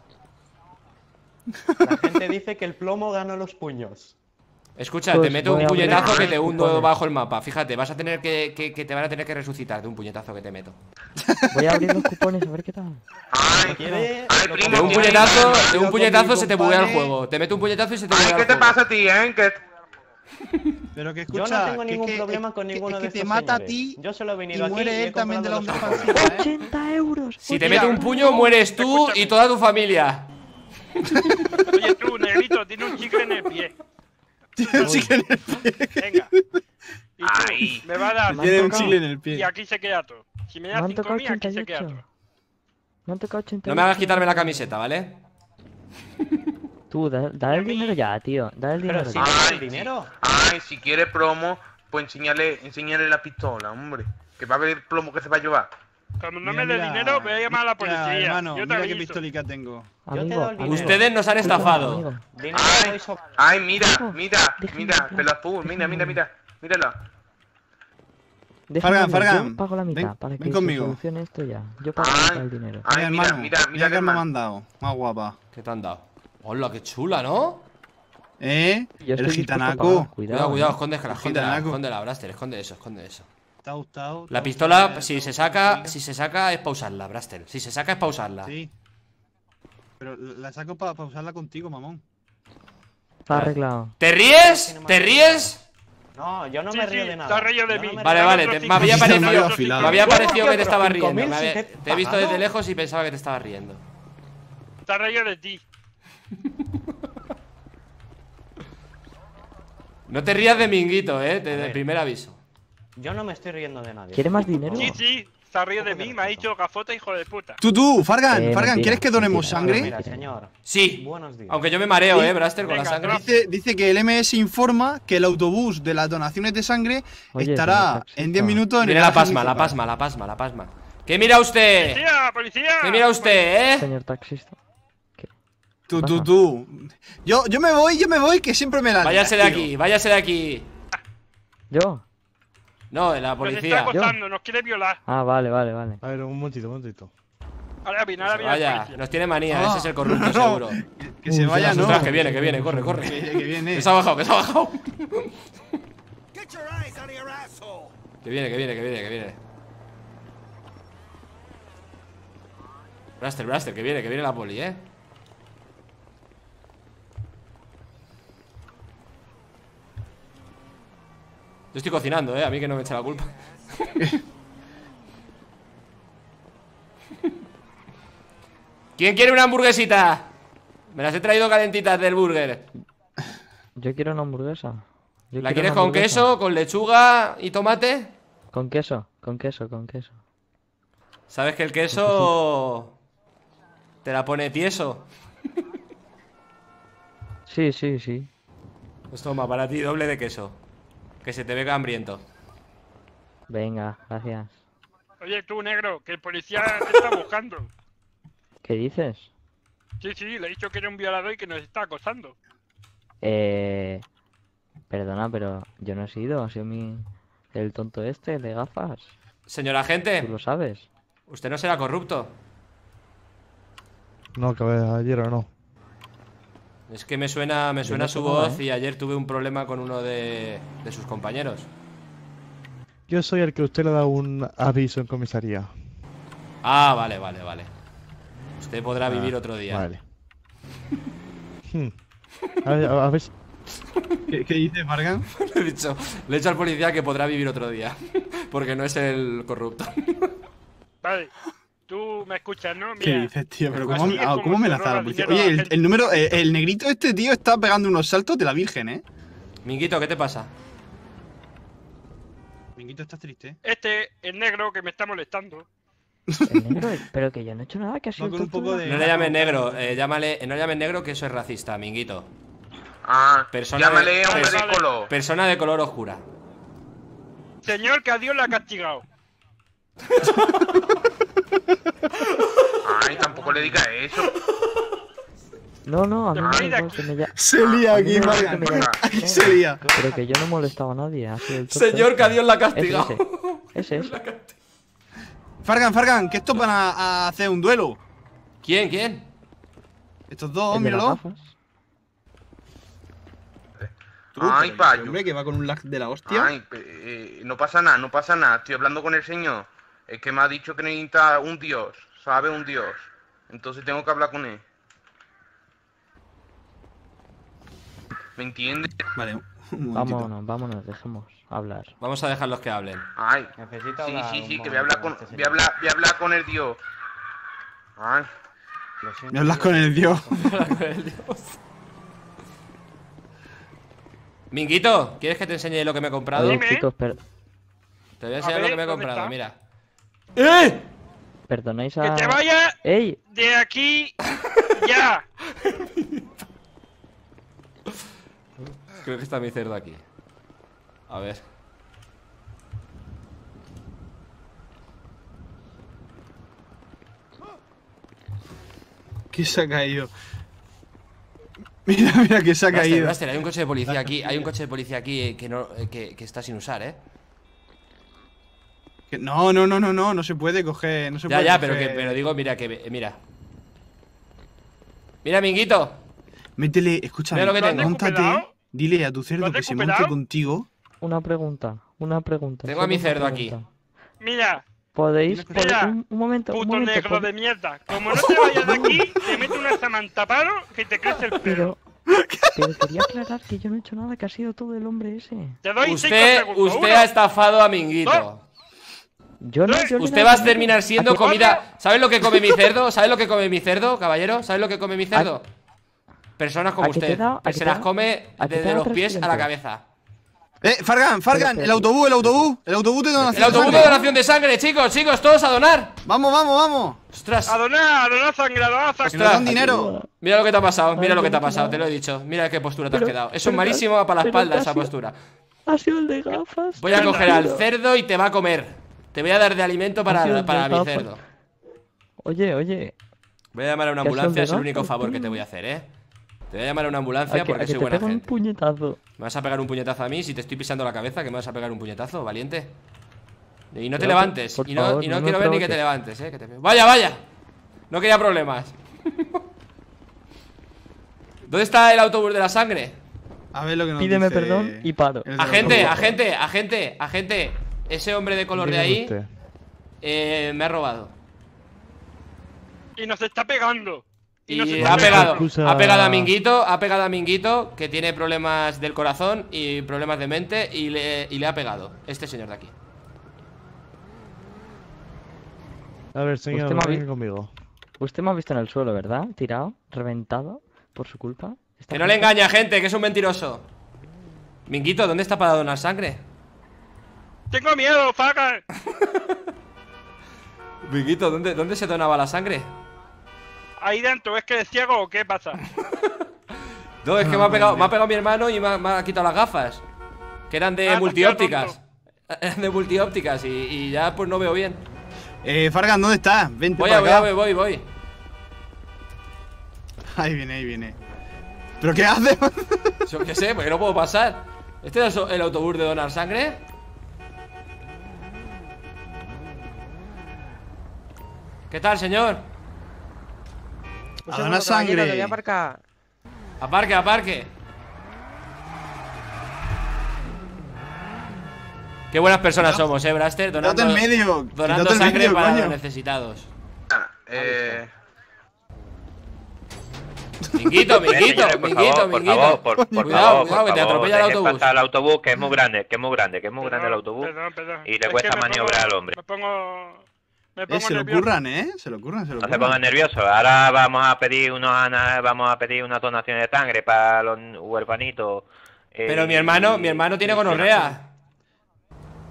La gente dice que el plomo gana los puños. Escucha, pues te meto un puñetazo que te hundo bajo el mapa. Fíjate, vas a tener que, que, que te van a tener que resucitar de un puñetazo que te meto. Voy a abrir los cupones a ver qué tal. Ay, primo, de un puñetazo, de un puñetazo se te buguea el juego. Te meto un puñetazo y se te buguea el juego. ¿Qué te pasa a ti, eh? ¿Qué? Pero que escucha, yo no tengo ningún que, problema que, con ninguno que, de que te estos mata señores. A ti. Yo solo he venido y muere él también de la onda pasiva, ¿eh? ochenta euros. Si te meto un puño mueres tú y toda tu familia. Oye tú, negrito, tiene un chicle en el pie. Tiene un chicle en el pie. Venga. Y tú, ay, me va a dar. Tiene un chicle en el pie. Y aquí se queda todo. Si me das cinco mil, aquí se queda todo. Me han tocado ochenta. No me hagas quitarme la camiseta, ¿vale? Tú, da, da el dinero ya, tío. Da el dinero. Pero si ay, el dinero. Ay, si quiere plomo, pues enseñale, enseñale la pistola, hombre. Que va a haber plomo que se va a llevar. Cuando no mira, me dé dinero, voy a llamar a la policía. Mira, hermano, yo te mira qué pistolica tengo. Amigo, te ustedes nos han estafado. Ay, ay mira, mira, mira, pelo azul, mira, mira, mira, mírala. Fargan, Fargan, pago la mitad ven, para que ven conmigo. Esto ya. Yo pago ay, el dinero. Ay, ay mira, hermano, mira, mira, mira que me han dado. Más guapa. ¿Qué te han dado? Hola, qué chula, ¿no? Eh, el gitanaco. Cuidado, cuidado, esconde, esconde la Blaster, esconde eso, esconde eso. La pistola, si se saca, si se saca es pausarla, Blaster. Si se saca es pausarla. Sí. Pero la saco para pausarla contigo, mamón. Está arreglado. ¿Te ríes? ¿Te ríes? No, yo no me río de nada. Vale, vale, me había parecido, me había parecido que te estaba riendo. Te he visto desde lejos y pensaba que te estaba riendo. Te has reído de ti. No te rías de Minguito, eh. De primer aviso. Yo no me estoy riendo de nadie. ¿Quiere más dinero? Sí, sí, Se ha reído de mí, me ha dicho gafota, hijo de puta. Tú, tú, Fargan, eh, Fargan, ¿quieres que donemos mentira, sangre? Mira, señor. Sí, buenos días. Aunque yo me mareo, sí. eh, Blaster, con venga, la sangre. Dice, dice que el M S informa que el autobús de las donaciones de sangre Oye, estará en diez minutos en Mira el la pasma, la pasma, la pasma, la pasma. ¿Qué mira usted? ¡Policía, policía! ¿Qué mira usted, eh? Señor taxista. Tú, tú, tú. Yo, yo me voy, yo me voy, que siempre me la. Váyase de aquí, váyase de aquí. ¿Yo? No, de la policía. Nos está acosando, nos quiere violar. Ah, vale, vale, vale. A ver, un momentito, un momentito. Ahora viene, ahora viene. Vaya, nos tiene manía, ah. ese es el corrupto, no, seguro. Que, que se vaya, no. Ostras, que viene, que viene, corre, corre. Que, que viene. Que se ha bajado, que se ha bajado. Que viene, que viene, que viene, que viene. Blaster, Blaster, que viene, que viene la poli, eh. Yo estoy cocinando, eh, a mí que no me echa la culpa. ¿Quién quiere una hamburguesita? Me las he traído calentitas del burger. Yo quiero una hamburguesa. Yo ¿La quieres con queso, con lechuga y tomate? Con queso, con queso, con queso. ¿Sabes que el queso te la pone tieso? Sí, sí, sí. Pues toma, para ti, doble de queso. Que se te ve hambriento. Venga, gracias. Oye, tú, negro, que el policía te está buscando. ¿Qué dices? Sí, sí, le he dicho que era un violador y que nos está acosando. Eh... Perdona, pero yo no he sido, ha sido mi... el tonto este de gafas. Señor agente. Tú lo sabes. ¿Usted no será corrupto? No, que ayer o no. Es que me suena, me suena su voz, y ayer tuve un problema con uno de, de sus compañeros. Yo soy el que usted le ha dado un aviso en comisaría. Ah, vale, vale, vale. Usted podrá ah, vivir otro día. Vale. hmm. A ver, a ver. ¿Qué, qué dice Fargan? le, he dicho, le he dicho al policía que podrá vivir otro día. Porque no es el corrupto. Vale. Tú me escuchas, ¿no? Mira. ¿Qué dices, tío? ¿Pero cómo, ah, ¿cómo me la está la policía? Oye, el, el número... El, el negrito este, tío, está pegando unos saltos de la virgen, ¿eh? Minguito, ¿qué te pasa? Minguito, ¿estás triste? Este, el negro, que me está molestando. ¿El negro? Pero que yo no he hecho nada, que ha sido no, un poco de... No le llames negro, eh, llámale... No le llames negro, que eso es racista, Minguito. Ah, persona llámale de, hombre de color. Persona de color oscura. Señor, que a Dios la ha castigado. Ay, tampoco le diga eso. No, no, a mí no, no, que me ya... Se lía aquí, Fargan. Ya... Se lía. Pero que yo no he molestado a nadie. El Señor, que a Dios la ha castigado. Ese, ese. ese. Fargan, Fargan, que estos van a, a hacer un duelo. ¿Quién, quién? Estos dos, míralo. Tú, Ay, payo. Hombre, que va con un lag de la hostia. Ay, eh, no pasa nada, no pasa nada. Estoy hablando con el señor. Es que me ha dicho que necesita un dios, sabe, un dios. Entonces tengo que hablar con él. ¿Me entiendes? Vale. Vámonos, vámonos, dejemos hablar. Vamos a dejarlos que hablen. Ay, necesito sí, sí, sí, que voy a hablar con, voy a hablar, voy a hablar con el dios. Ay, no hablas con el dios. Minguito, ¿quieres que te enseñe lo que me he comprado? Oye, chicos, pero... Te voy a enseñar a ver, lo que me he comprado, está? mira. ¡Eh! Perdonáis a... ¡Que te vaya! ¡Ey! ¡De aquí! ¡Ya! Creo que está mi cerdo aquí. A ver. ¿Qué se ha caído? Mira, mira que se ha Blaster, caído. Blaster, hay un coche de policía aquí. Hay un coche de policía aquí que, no, que, que está sin usar, ¿eh? No, no, no, no, no, no se puede coger. No se ya, puede ya, coger. Pero, que, pero digo, mira, que. Mira. Mira, Minguito. Métele, escúchame. Mira lo que montate, dile a tu cerdo que se monte contigo. Una pregunta, una pregunta. Tengo a mi cerdo aquí. Mira. ¿Podéis? Mira, un, un momento. Puto un momento, negro ¿pod... de mierda. Como no te vayas de aquí, te meto una samantaparo que te crece el pelo. Pero quería aclarar que yo no he hecho nada, que ha sido todo el hombre ese. Te doy usted segundos, usted uno. ha estafado a Minguito. ¿Dos? Yo no, yo Usted va a terminar siendo aquí, comida. ¿Sabes lo que come mi cerdo? ¿Sabes lo que come mi cerdo, caballero? ¿Sabes lo que come mi cerdo? Personas como usted, que se las come desde los pies a la cabeza. Eh, Fargan, Fargan, el autobús, el autobús, el autobús de donación. El autobús de donación de sangre, chicos, chicos, todos a donar. Vamos, vamos, vamos. Ostras. A donar, a donar sangre, a donar sangre. Ostras. Dinero. Mira lo que te ha pasado, mira lo que te ha pasado, te lo he dicho. Mira qué postura te has quedado. Eso es malísimo para la espalda, esa postura. Ha sido el de gafas. Voy a coger al cerdo y te va a comer. Te voy a dar de alimento para, para mi cerdo. Oye, oye. Voy a llamar a una ambulancia, es el único favor que te voy a hacer, eh. Te voy a llamar a una ambulancia a que, porque a que soy te buena gente. Un puñetazo. Me vas a pegar un puñetazo a mí si te estoy pisando la cabeza, que me vas a pegar un puñetazo, valiente. Y no te levantes, favor, y no, y no, no quiero ver ni que te levantes, eh. Que te... Vaya, vaya. No quería problemas. ¿Dónde está el autobús de la sangre? A ver lo que nos Pídeme dice... perdón y paro. Agente, agente, agente, agente. Ese hombre de color de ahí eh, me ha robado. Y nos está pegando. Y ha pegado, ha pegado a Minguito, ha pegado a Minguito, que tiene problemas del corazón y problemas de mente, y le, y le ha pegado este señor de aquí. A ver, señor, venga conmigo. Usted me ha visto en el suelo, ¿verdad? Tirado, reventado, por su culpa. Que no le engaña, gente, que es un mentiroso. Minguito, ¿dónde está para donar sangre? Tengo miedo, Fagan. Minguito, ¿dónde, ¿dónde se donaba la sangre? Ahí dentro, ¿ves que eres ciego o qué pasa? No, es que me ha pegado, me ha pegado mi hermano y me ha, me ha quitado las gafas. Que eran de ah, multiópticas. Eran de multiópticas y, y ya pues no veo bien. Eh, Fargan, ¿dónde estás? Vente voy, para voy, acá. Voy, voy, voy. Ahí viene, ahí viene. ¿Pero qué haces? Yo qué sé, porque no puedo pasar. ¿Este es el autobús de donar sangre? ¿Qué tal, señor? Pues a donar sangre. Voy a aparcar. Aparque, aparque. Qué buenas personas no, somos, eh, Blaster. Donando, en medio. donando en sangre medio, para coño. los necesitados. Ah, eh. Minguito, Minguito, Minguito, Minguito. Por, por, por cuidado, favor, cuidado, por que te atropella el autobús. Pasar al autobús, que es muy grande, que es muy grande, que es muy grande el autobús. Perdón, perdón. Y le cuesta maniobrar al hombre. Me pongo... Eh, se lo curran, ¿eh? Se lo curran, se lo curran. No se pongan nerviosos. Ahora vamos a pedir unos vamos a pedir una donación de sangre para los huérfanitos. Eh, Pero mi hermano, mi hermano tiene gonorrea.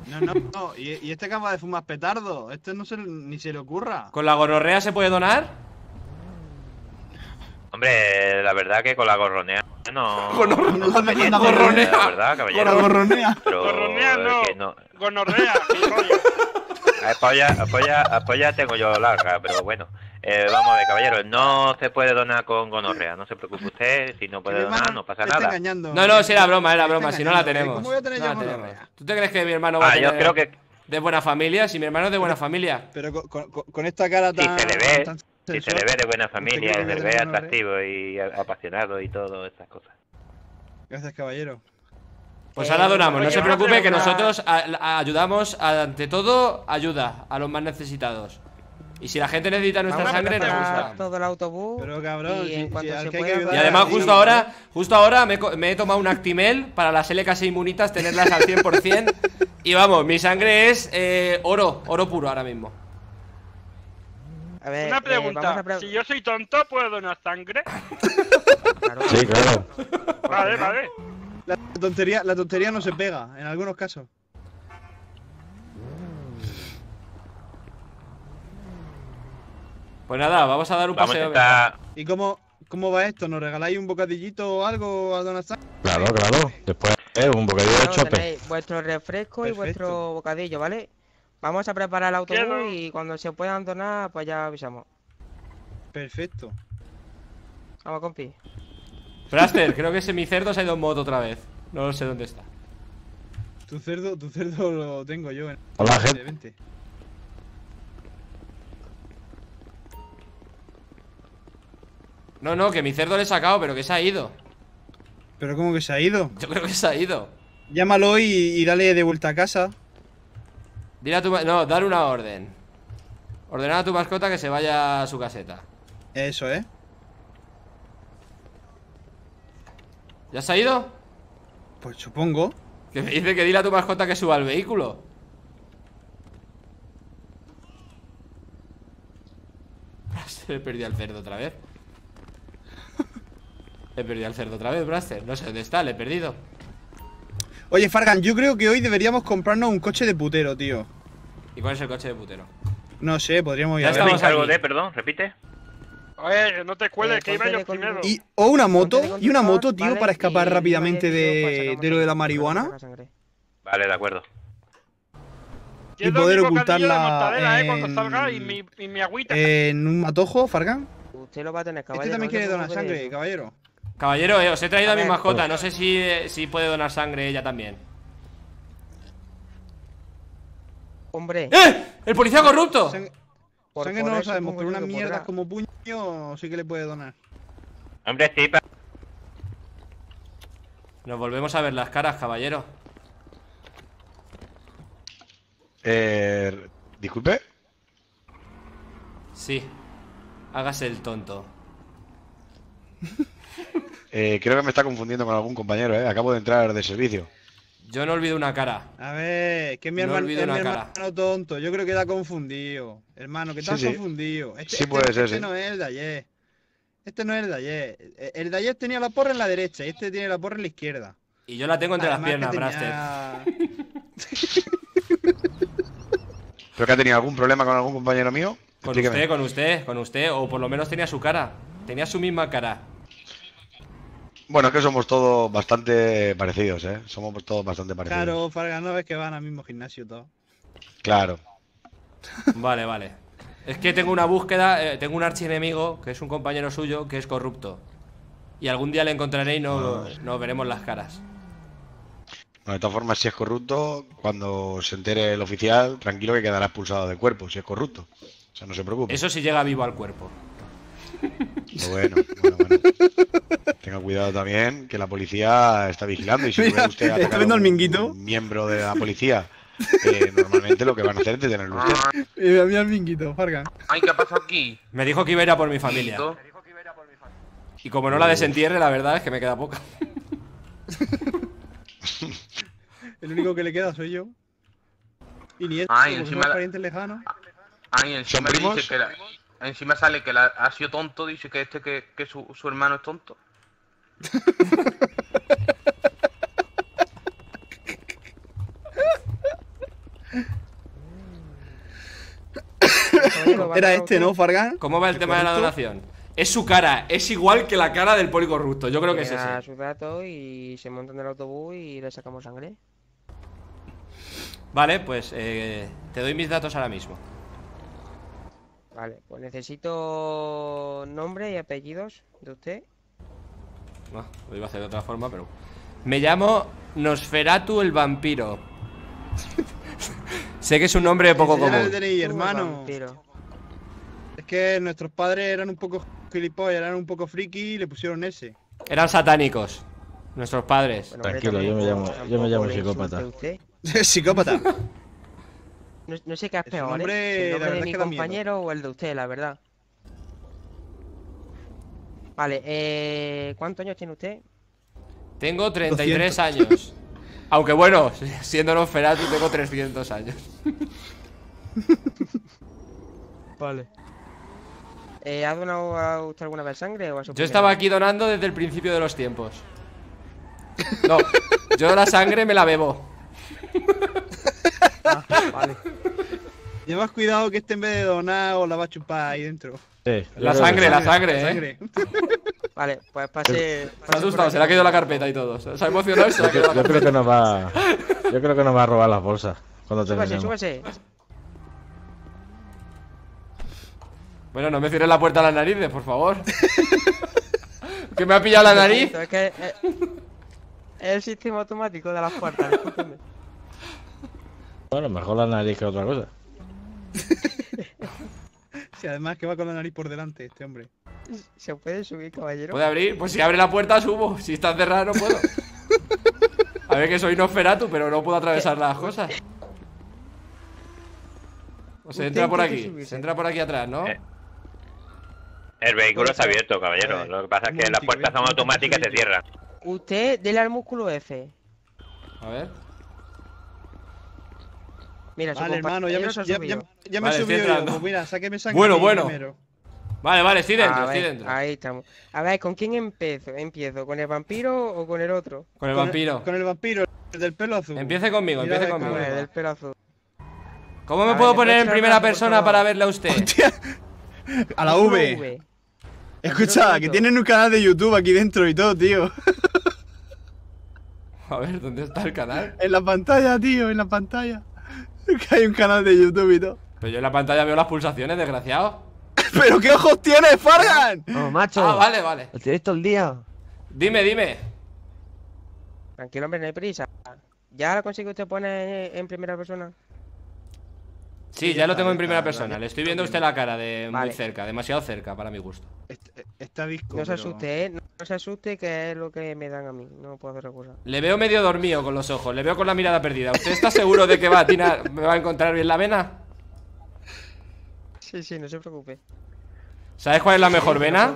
No, no, no. ¿Y, y este acaba de fumar petardo? Este no se, ni se le ocurra. ¿Con la gonorrea se puede donar? Hombre, la verdad que con la gorronea no... Gonorrea, no, no, no, gorronea. La verdad, caballero. Con la gorronea. Pero, gorronea no. Es que no. Gonorrea, mi rollo. Apoya, apoya, apoya tengo yo larga, pero bueno. Eh, vamos a ver, caballero, no se puede donar con gonorrea, no se preocupe usted, si no puede donar no pasa nada. Engañando. No, no, si era broma, era broma, si no la tenemos. ¿Cómo voy a tener no yo la tenemos. ¿Tú te crees que mi hermano va ah, a tener yo creo que... de buena familia? Si mi hermano es de buena familia. Pero con, con, con esta cara tan... Si se le ve, tan si se le ve de buena familia, se le ve atractivo y apasionado y todas estas cosas. Gracias, caballero. Pues ahora donamos, no se preocupe que nosotros ayudamos, ante todo, ayuda a los más necesitados. Y si la gente necesita nuestra sangre, nos gusta. Todo el autobús. Pero cabrón, y además justo ahora, justo ahora me, me he tomado un Actimel para las L K S inmunitas, tenerlas al cien por cien. Y vamos, mi sangre es eh, oro, oro puro ahora mismo. A ver, una pregunta, eh, pre si yo soy tonto, ¿puedo donar sangre? Sí, claro. Vale, vale. La tontería, la tontería no se pega, en algunos casos. Pues nada, vamos a dar un vamos paseo. A... ¿Y cómo, cómo va esto? ¿Nos regaláis un bocadillito o algo a Dona Sangre? Claro, claro. Después eh, un bocadillo claro, de chope. Vuestro refresco Perfecto. y vuestro bocadillo, ¿vale? Vamos a preparar el autobús Quiero. y cuando se puedan donar, pues ya avisamos. Perfecto. Vamos, compi. Blaster, creo que ese mi cerdo se ha ido en moto otra vez. No sé dónde está. Tu cerdo, tu cerdo lo tengo yo. En... Hola, gente. Vente. No, no, que mi cerdo le he sacado, pero que se ha ido. ¿Pero cómo que se ha ido? Yo creo que se ha ido. Llámalo y, y dale de vuelta a casa. Dile a tu... No, dar una orden. Ordenar a tu mascota que se vaya a su caseta. Eso, ¿eh? ¿Ya se ha ido? Pues supongo. Que me dice que dile a tu mascota que suba al vehículo. Blaster, he perdido al cerdo otra vez. He perdido al cerdo otra vez, Blaster. No sé dónde está, le he perdido. Oye, Fargan, yo creo que hoy deberíamos comprarnos un coche de putero, tío. ¿Y cuál es el coche de putero? No sé, podríamos ir a ver. Algo de, perdón, repite. Oye, no te cueles, que iba yo primero. Y, o una moto, y una moto, tío, para escapar rápidamente de, de lo de la marihuana. Vale, de acuerdo. Y poder ocultarla en un matojo, Fargan. Usted lo va a tener, caballero. Este también quiere donar sangre, caballero. Caballero, eh, os he traído a, a mi ver, mascota, pues. No sé si, eh, si puede donar sangre ella también. Hombre. ¡Eh! ¡El policía corrupto! Sang por sangre por no lo sabemos, pero una mierda podrá. Como puño sí que le puede donar. Hombre, sí. Nos volvemos a ver las caras, caballero. Eh... ¿Disculpe? Sí. Hágase el tonto. Eh, creo que me está confundiendo con algún compañero, eh. Acabo de entrar de servicio. Yo no olvido una cara. A ver, que mi, no hermano, es mi hermano tonto. Yo creo que está confundido. Hermano, que está sí, confundido. Este, sí puede este, ser, este sí. no es el de ayer. Este no es el de ayer. El de ayer tenía la porra en la derecha y este tiene la porra en la izquierda. Y yo la tengo entre Además, las piernas, tenía... Blaster. ¿Pero que ha tenido algún problema con algún compañero mío? Con Explíqueme. usted, con usted, con usted. O por lo menos tenía su cara. Tenía su misma cara. Bueno, es que somos todos bastante parecidos, ¿eh? Somos todos bastante parecidos. Claro, Fargan, no ves que van al mismo gimnasio todos. Claro. Vale, vale. Es que tengo una búsqueda, eh, tengo un archienemigo, que es un compañero suyo, que es corrupto. Y algún día le encontraré y no, no, no veremos las caras. No, de todas formas, si es corrupto, cuando se entere el oficial, tranquilo que quedará expulsado del cuerpo, si es corrupto. O sea, no se preocupe. Eso si llega vivo al cuerpo. Bueno, bueno, bueno. Tenga cuidado también, que la policía está vigilando. Y si Mira, usted ha tocado el minguito? Un miembro de la policía, eh, normalmente lo que van a hacer es detenerlo usted. Mira, mira el minguito, Fargan. Ay, ¿qué ha pasado aquí? Me dijo que iba a ir a por mi familia. Me dijo que iba a ir a por mi familia. Y como no la desentierre, la verdad es que me queda poca. El único que le queda soy yo. Y ni es un pariente lejano. Ay, encima me dice que la... Encima sale que la, ha sido tonto, dice que este que, que su, su hermano es tonto. Era este, ¿no, Fargan? ¿Cómo va el tema de la donación? Es su cara, es igual que la cara del poli corrupto, yo creo que es ese. A su rato y se montan en el autobús y le sacamos sangre. Vale, pues eh, te doy mis datos ahora mismo. Vale, pues necesito nombre y apellidos de usted. No, lo iba a hacer de otra forma, pero... Me llamo Nosferatu el vampiro. Sé que es un nombre poco común. Tenéis, hermano. Es que nuestros padres eran un poco gilipollas, eran un poco friki y le pusieron ese. Eran satánicos, nuestros padres. Bueno, tranquilo, yo me llamo, yo me llamo psicópata. ¿Psicópata? No, no sé qué es peor, nombre, ¿eh? El nombre de mi compañero o el de usted, la verdad. Vale, eh, ¿cuántos años tiene usted? Tengo treinta y tres años. Aunque bueno, siendo Nosferatu tengo trescientos años. Vale. Eh, ¿ha donado a usted alguna vez sangre o a su Yo primera? Estaba aquí donando desde el principio de los tiempos. No, yo la sangre me la bebo. Ah, vale. Llevas cuidado que este en vez de donar os la va a chupar ahí dentro. Sí, la sangre, la sangre, la sangre, ¿eh? Sangre. Vale, pues pase. Se ha asustado, se le ha caído la carpeta y todo. Se ha emocionado esto. Yo, yo creo que nos va. Yo creo que nos va a robar las bolsas. Cuando terminemos. Súbase, súbase. Bueno, no me cierres la puerta a las narices, por favor. Que me ha pillado la nariz. Es que. Es el sistema automático de las puertas, discúlpeme. Bueno, mejor la nariz que otra cosa. Sí, además que va con la nariz por delante este hombre. ¿Se puede subir, caballero? ¿Puede abrir? Pues si abre la puerta subo. Si está cerrada no puedo. A ver, que soy Nosferatu, pero no puedo atravesar las cosas. O se entra por aquí. Se entra por aquí atrás, ¿no? Eh, el vehículo está abierto, caballero. Lo que pasa es que las puertas son automáticas y se cierran. Usted, dele al músculo F. A ver. Mira, vale, hermano, ya me, ya, ya, ya me vale, he subido yo. Mira, sáqueme sangre. Bueno, bueno. Primero. Vale, vale, estoy dentro, ver, estoy dentro. Ahí estamos. A ver, ¿con quién empiezo? ¿Empiezo? ¿Con el vampiro o con el otro? Con el con vampiro. El, con el vampiro. El del pelo azul. Empiece conmigo, Mira empiece conmigo. El del pelo azul. ¿Cómo me a puedo ver, poner en primera persona para verla a usted? Hostia. A la V. V. Escucha, que tienen un canal de YouTube aquí dentro y todo, tío. A ver, ¿dónde está el canal? En la pantalla, tío, en la pantalla. Que hay un canal de YouTube y todo. Pero yo en la pantalla veo las pulsaciones, desgraciado. ¿Pero qué ojos tienes, Fargan? No, macho. Ah, vale, vale. Lo tienes todo el día. Dime, dime. Tranquilo, hombre, no hay prisa. ¿Ya lo consigo usted poner en primera persona? Sí, ya lo tengo en primera persona. Le estoy viendo a usted la cara de muy cerca, demasiado cerca para mi gusto. Está visco. No se asuste, eh. No se asuste, que es lo que me dan a mí. No puedo hacer cosa. Le veo medio dormido con los ojos, le veo con la mirada perdida. ¿Usted está seguro de que va a tirar, me va a encontrar bien la vena? Sí, sí, no se preocupe. ¿Sabes cuál es la mejor vena?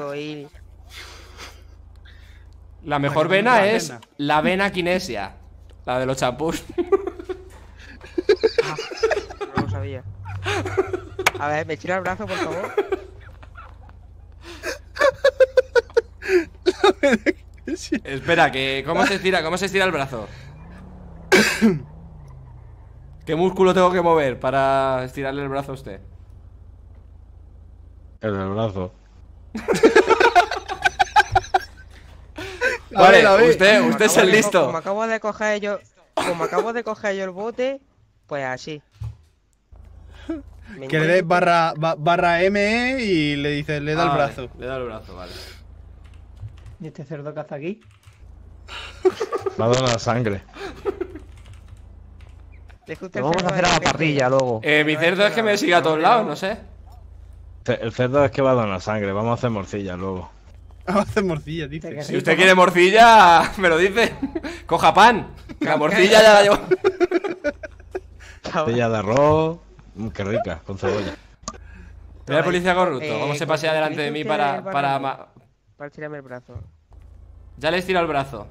La mejor vena es la vena kinesia, la de los champús. Sabía. A ver, me tira el brazo, por favor. Espera, que ¿cómo se estira? ¿Cómo se estira el brazo? ¿Qué músculo tengo que mover para estirarle el brazo a usted? El del brazo. Vale, a ver, a ver. usted, usted es el listo. Como acabo de coger yo, como acabo de coger yo el bote, pues así. Que le des barra, ba, barra M E y le dices, le da ah, el brazo. Vale, le da el brazo, vale. ¿Y este cerdo caza aquí? Me ha dado la sangre. Lo vamos a hacer a la parrilla luego. Eh, mi cerdo es que me sigue a todos lados, no sé. El cerdo es que va a donar sangre, vamos a hacer morcilla luego. Vamos a hacer morcilla, dice. Si usted quiere morcilla, me lo dice. Coja pan, que la morcilla ya la llevo. Morcilla de arroz. Qué rica, con cebolla. Mira el policía corrupto, eh, cómo se pasea delante de mí para... Para, para, para tirarme el brazo. Ya le he tirado el brazo.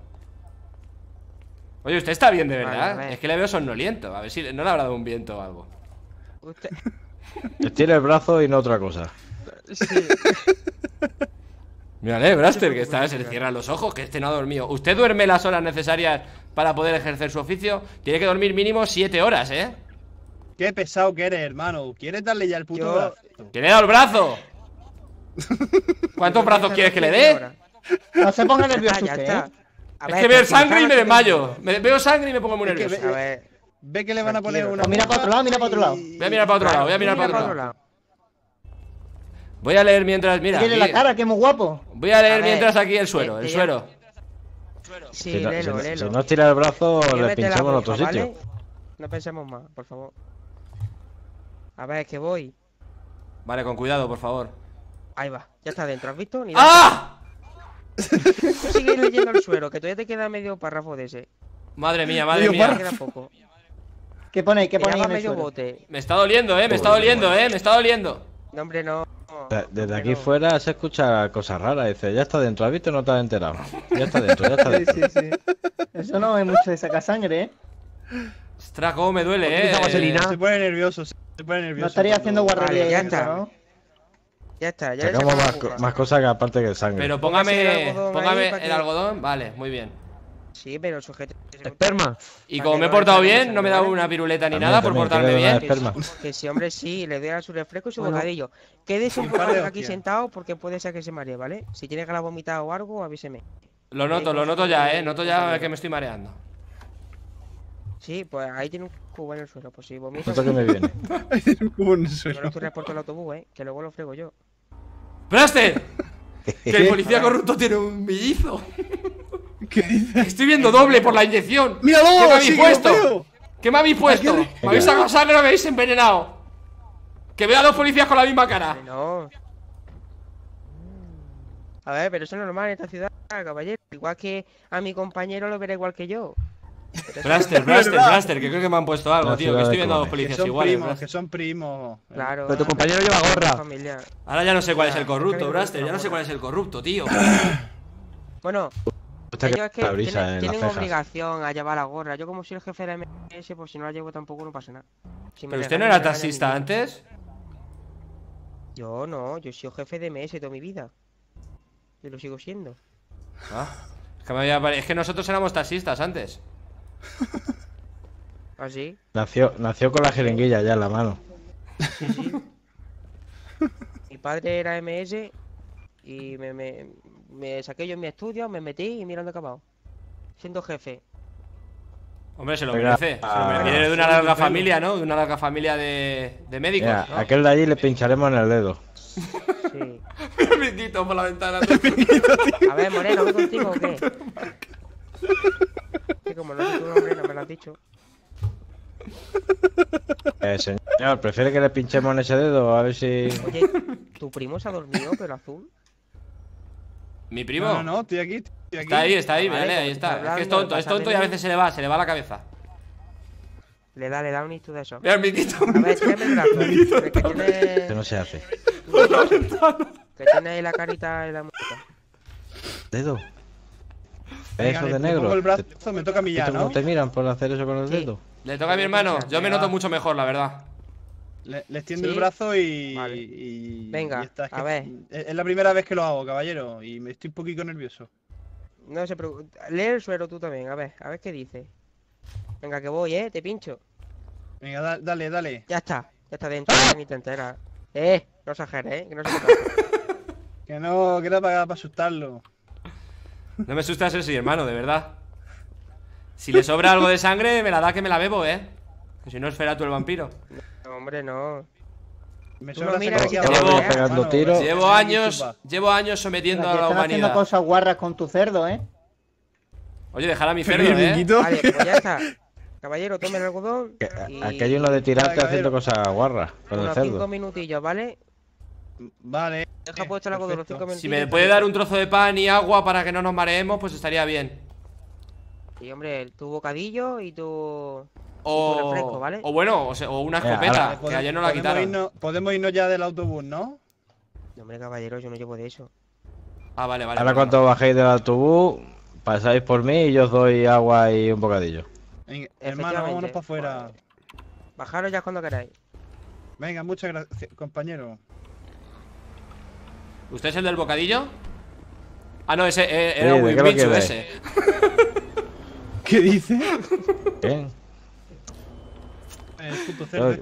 Oye, usted está bien de verdad, vale, es que le veo somnoliento. A ver si no le habrá dado un viento o algo. Usted... Le tira el brazo y no otra cosa. Sí. Mírale, Blaster, que esta vez se le cierran los ojos, que este no ha dormido. ¿Usted duerme las horas necesarias para poder ejercer su oficio? Tiene que dormir mínimo siete horas, ¿eh? Qué pesado que eres, hermano. ¿Quieres darle ya el puto Yo... brazo? ¡Que le he dado el brazo! ¿Cuántos brazos quieres que le dé? No se ponga nervioso ah, usted, ¿eh? Es que veo sangre y me desmayo. Me veo sangre y me pongo muy nervioso. Ve, a ver. Ve que le van a poner una... Mira para otro lado, mira para otro lado. Voy a mirar para otro lado, voy a mirar para otro, otro lado. Voy a leer mientras... Mira. Tiene la cara, que es muy guapo. Voy a leer a mientras aquí el suero, el suero. Sí, si, léelo, no, léelo. Si no tira el brazo, sí, le pinchamos en otro sitio. No pensemos más, por favor. A ver, es que voy. Vale, con cuidado, por favor. Ahí va, ya está dentro, ¿has visto? Ni ¡Ah! Sigue leyendo el suero, que todavía te queda medio párrafo de ese. Madre mía, madre mía. Queda poco. ¿Qué pone? ¿Qué pone? Medio bote. Me está doliendo, eh, me está doliendo, eh, me está doliendo. No, hombre, no. Desde aquí fuera se escucha cosas raras. Dice, ya está dentro, ¿has visto? No te has enterado. Ya está dentro, ya está dentro. Sí, sí, sí. Eso no es mucho de sacar sangre, eh. Ostras, cómo me duele, eh. Se pone nervioso, sí. No estaría haciendo guardería, vale, ya, está. ¿No? ya está. Ya está, ya más, co más cosas que aparte que el sangre. Pero póngame el algodón, póngame el que... algodón, vale, muy bien. Sí, pero sujete. Esperma. Y como me he portado bien, no me he dado una piruleta ni también, nada por portarme bien. Que si, hombre, sí, le doy a su refresco y su bueno. bocadillo. Quédese un poco aquí sentado porque puede ser que se maree, ¿vale? Si tiene que la vomitar o algo, avíseme. Lo noto, lo noto ya, eh. Noto ya que me estoy mareando. Sí, pues ahí tiene un cubo en el suelo, pues si vomito... que me viene. Ahí tiene un cubo en el suelo. Yo no estoy reportando el autobús, eh, que luego lo frego yo. ¡Blaster! Que el policía corrupto tiene un mellizo. ¿Qué dices? Estoy viendo doble por la inyección. ¡Míralo! ¿Qué me habéis puesto? ¿Qué me habéis puesto? ¿Me habéis sacado sangre o me habéis envenenado? Que veo a dos policías con la misma cara. No. A ver, pero eso es normal en esta ciudad, caballero. Igual que a mi compañero lo verá igual que yo. Blaster, Blaster, Blaster, que creo que me han puesto algo, no, tío, que estoy viendo a dos policías que iguales. Primos, que son primos. Claro. Pero tu compañero lleva gorra. Familiar. Ahora ya no sé cuál es el corrupto, Blaster, ya no sé cuál es el corrupto, tío. Bueno, ellos es que tienen, tienen obligación a llevar la gorra. Yo como soy el jefe de la M S, pues si no la llevo tampoco no pasa nada. Si ¿Pero usted no era taxista antes? Yo no, yo he sido jefe de M S toda mi vida. Y lo sigo siendo. Ah, es que, me había... es que nosotros éramos taxistas antes. ¿Así? Nació, nació con la jeringuilla ya en la mano. Sí, sí. Mi padre era M S y me, me, me saqué yo en mi estudio, me metí y mira dónde he acabado. Siendo jefe. Hombre, se lo merece. Ah, se lo merece. Viene de una larga familia, ¿no? De una larga familia de, de médicos. Yeah, ¿no? Aquel de allí le pincharemos en el dedo. Sí. Mira, Minguito por la ventana. Minguito, tío. A ver, Moreno, ¿voy contigo o qué? Que como no sé tu nombre, no me lo has dicho. Eh, señor, ¿prefiere que le pinchemos en ese dedo? A ver si... Oye, ¿tu primo se ha dormido, pero azul? ¿Mi primo? No, no, estoy aquí, estoy aquí. Está ahí, está ahí, vale, mírale, ahí está. Hablando, es que es tonto, es tonto y a veces se le va, se le va la cabeza. Le da, le da un hito de eso. Mira, Minguito. A ver, échame el brazo. Minguito, que tiene... Esto no se hace. Que tiene ahí la carita en la muñeca. ¿Dedo? Eso de negro. El brazo, te, me toca a mí ya, ¿no? ¿No te miran por hacer eso con los sí. dedos? Le toca a mi hermano, yo me noto mucho mejor, la verdad. Le, le extiendo ¿Sí? el brazo y... Vale. y Venga, y está, es que a ver. Es la primera vez que lo hago, caballero, y me estoy un poquito nervioso. No se preocupe. Lee el suero tú también, a ver, a ver qué dice. Venga, que voy, eh, te pincho. Venga, da, dale, dale. Ya está, ya está dentro de mi tentera. Eh, no exageres, eh, que no se Que no, que era para, para asustarlo. No me asustas ese hermano, de verdad. Si le sobra algo de sangre, me la da que me la bebo, ¿eh? Que si no es Nosferatu el vampiro. No, hombre, no. Me sobra no sangre. Llevo, tiro. llevo años, llevo años sometiendo a la humanidad. Haciendo cosas guarras con tu cerdo, ¿eh? Oye, dejar a mi cerdo, ¿eh? Vale, pues ya está. Caballero, tome el algodón. Y... Aquí hay uno de tirarte haciendo cosas guarras con Unos el cerdo. Cinco minutillos, ¿vale? Vale. Deja puesto el algodón los cinco minutillos. Si me puede dar un trozo de pan y agua para que no nos mareemos, pues estaría bien. Y hombre, tu bocadillo y tu, o... y tu refresco, ¿vale? O bueno, o, sea, o una escopeta, ya, que ayer no la quitaron. Irnos, podemos irnos ya del autobús, ¿no? No, hombre, caballero, yo no llevo de eso. Ah, vale, vale. Ahora vale, cuando vale. bajéis del autobús, pasáis por mí y yo os doy agua y un bocadillo. Venga, hermano, vámonos para afuera. Bajaros ya cuando queráis. Venga, muchas gracias, compañero. ¿Usted es el del bocadillo? Ah, no, ese eh, era sí, un buen bicho ese. ¿Qué dice? ¿Qué?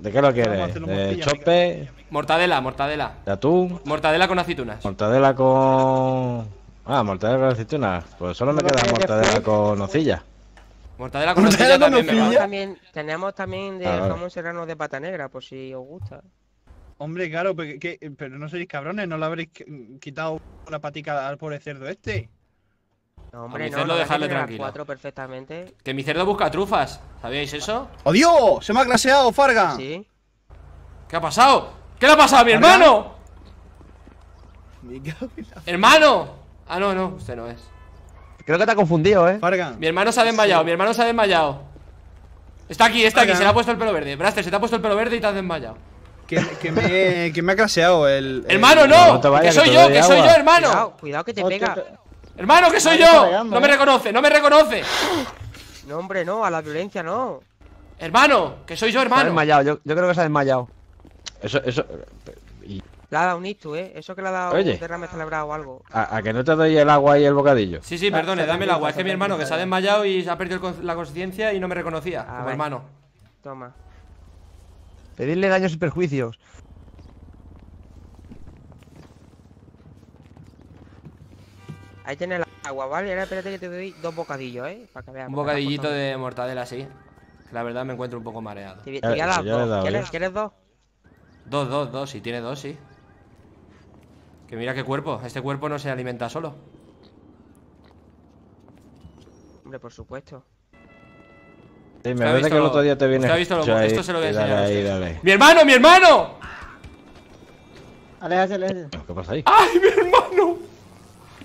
¿De qué lo quieres? ¿De chope? Mortadela, mortadela. ¿De atún? Mortadela con aceitunas. Mortadela con... Ah, mortadela con aceitunas. Pues solo me queda mortadela con nocilla. Mortadela con nocilla también me va. También, tenemos también de jamón serrano de pata negra, por si os gusta. Hombre, claro, pero, que, pero no seréis cabrones, no le habréis quitado una patica al pobre cerdo este. No, hombre, a mi cerdo no, no, dejarle tranquilo. Cuatro perfectamente. Que mi cerdo busca trufas, ¿sabíais eso? ¡Oh, Dios! ¡Se me ha claseado, Fargan! ¿Sí? ¿Qué ha pasado? ¿Qué le ha pasado a mi ¿Fargan? hermano? Me cago en la... ¡Hermano! Ah, no, no, usted no es. Creo que te ha confundido, ¿eh? Fargan. Mi hermano se ha desmayado, sí. mi hermano se ha desmayado. Está aquí, está Fargan. aquí, se le ha puesto el pelo verde. Blaster, se te ha puesto el pelo verde y te has desmayado. Que, que, me, que me ha claseado el, el... ¡Hermano, no! no te vayas, que soy que yo, que agua. soy yo, hermano. Cuidado, cuidado que te oh, pega. Te... ¡Hermano, que soy yo! ¡No me reconoce, no me reconoce! No, hombre, no, a la violencia no. ¡Hermano, que soy yo, hermano! Se ha desmayado, yo, yo creo que se ha desmayado. Eso, eso... Y... Le ha dado un hito, ¿eh? Eso que le ha dado Oye, un derrame cerebral o algo. ¿A, a que no te doy el agua y el bocadillo? Sí, sí, perdone, dame el agua. Es que mi hermano que se ha desmayado y se ha perdido la conciencia y no me reconocía a como ver. hermano. Toma. Pedirle daños y perjuicios. Ahí tienes el agua, ¿vale? Ahora espérate que te doy dos bocadillos, ¿eh? Para que veas, un bocadillito de mortadela, sí. La verdad me encuentro un poco mareado. Te voy a dar dos. ¿Quieres, ¿Quieres dos? Dos, dos, dos. Si tiene dos, sí. Que mira qué cuerpo. Este cuerpo no se alimenta solo. Hombre, por supuesto. Sí, me parece que el otro día te viene... Visto lo... Esto se lo voy a enseñar. Dale, dale. ¡Mi hermano, mi hermano! Aléjate, aléjate. ¿Qué pasa ahí? ¡Ay, mi hermano!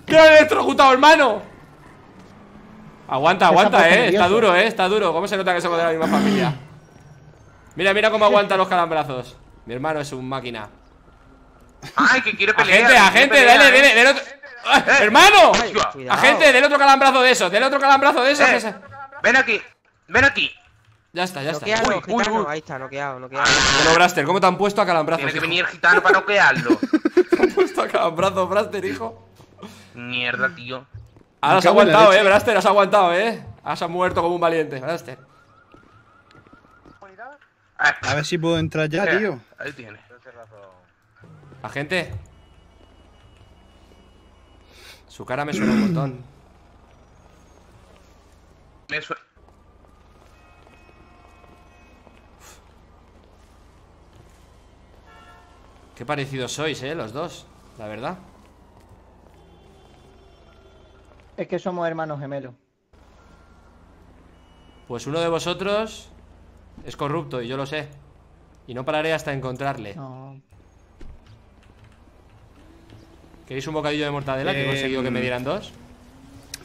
¡Te han electrocutado, hermano! Aguanta, aguanta, eh. Está duro, eh. Está duro. ¿Cómo se nota que somos de la misma familia? Mira, mira cómo aguanta los calambrazos. Mi hermano es un máquina. ¡Ay, que quiero pelear! ¡Agente, agente! ¡Dale, dale, dale! ¡Hermano! ¡Agente, del otro calambrazo de esos! ¡Del otro calambrazo de esos! ¡Ven aquí! ¡Ven aquí! Ya está, ya está. Uy, uy, uy. Ahí está, noqueado, noqueado. Bueno, Blaster, ¿cómo te han puesto a calambrazos? Tiene que venir el gitano para noquearlo. Te han puesto a calambrazos, Blaster, hijo. Mierda, tío. Ahora has aguantado, eh, Blaster, has aguantado, eh. Has muerto como un valiente, Blaster. A ver si puedo entrar ya, mira, tío. Ahí tiene. Agente. Su cara me suena un montón. Me suena. Qué parecidos sois, eh, los dos, la verdad. Es que somos hermanos gemelos. Pues uno de vosotros es corrupto y yo lo sé. Y no pararé hasta encontrarle. No. ¿Queréis un bocadillo de mortadela? Eh, que he conseguido que me dieran dos.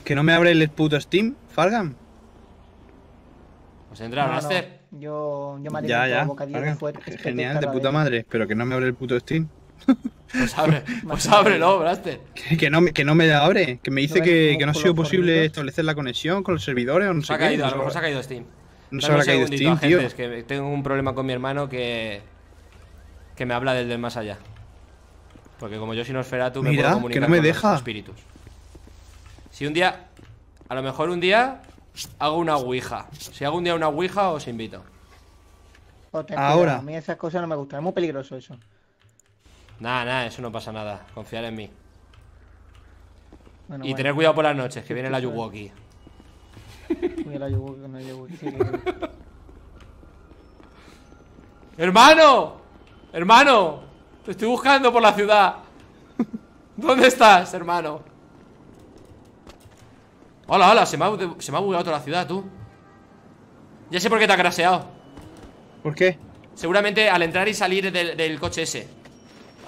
¿Que no me abre el puto Steam, Fargan? ¿Os entra, no, Blaster? No. Yo, yo me alegro de un bocadillo de fuerte. Genial, de puta madre, pero que no me abre el puto Steam. Pues abre, pues ábrelo, Blaster. Que, que, no, que no me la abre. Que me dice no que, que no ha sido posible corridos. establecer la conexión con los servidores o no se sé ha qué, caído, no algo, se ha caído Steam. No se ha caído Steam, agentes, tío. Es que tengo un problema con mi hermano que que me habla del del más allá. Porque como yo soy Nosferatu me puedo comunicar que no me con deja. Los espíritus. Si un día, a lo mejor un día hago una ouija. Si hago un día una ouija os invito. Oh, ahora. A mí esas cosas no me gustan, es muy peligroso eso. Nada, nada, eso no pasa nada. Confiar en mí. Bueno, y bueno, tener cuidado por las noches, que viene la Yuwoki. Viene la Yuwoki, no Yuwoki. Sí, ¡hermano! ¡Hermano! Te estoy buscando por la ciudad. ¿Dónde estás, hermano? Hola, hola, se me ha, se me ha bugueado toda la ciudad, tú. Ya sé por qué te ha craseado. ¿Por qué? Seguramente al entrar y salir del, del coche ese.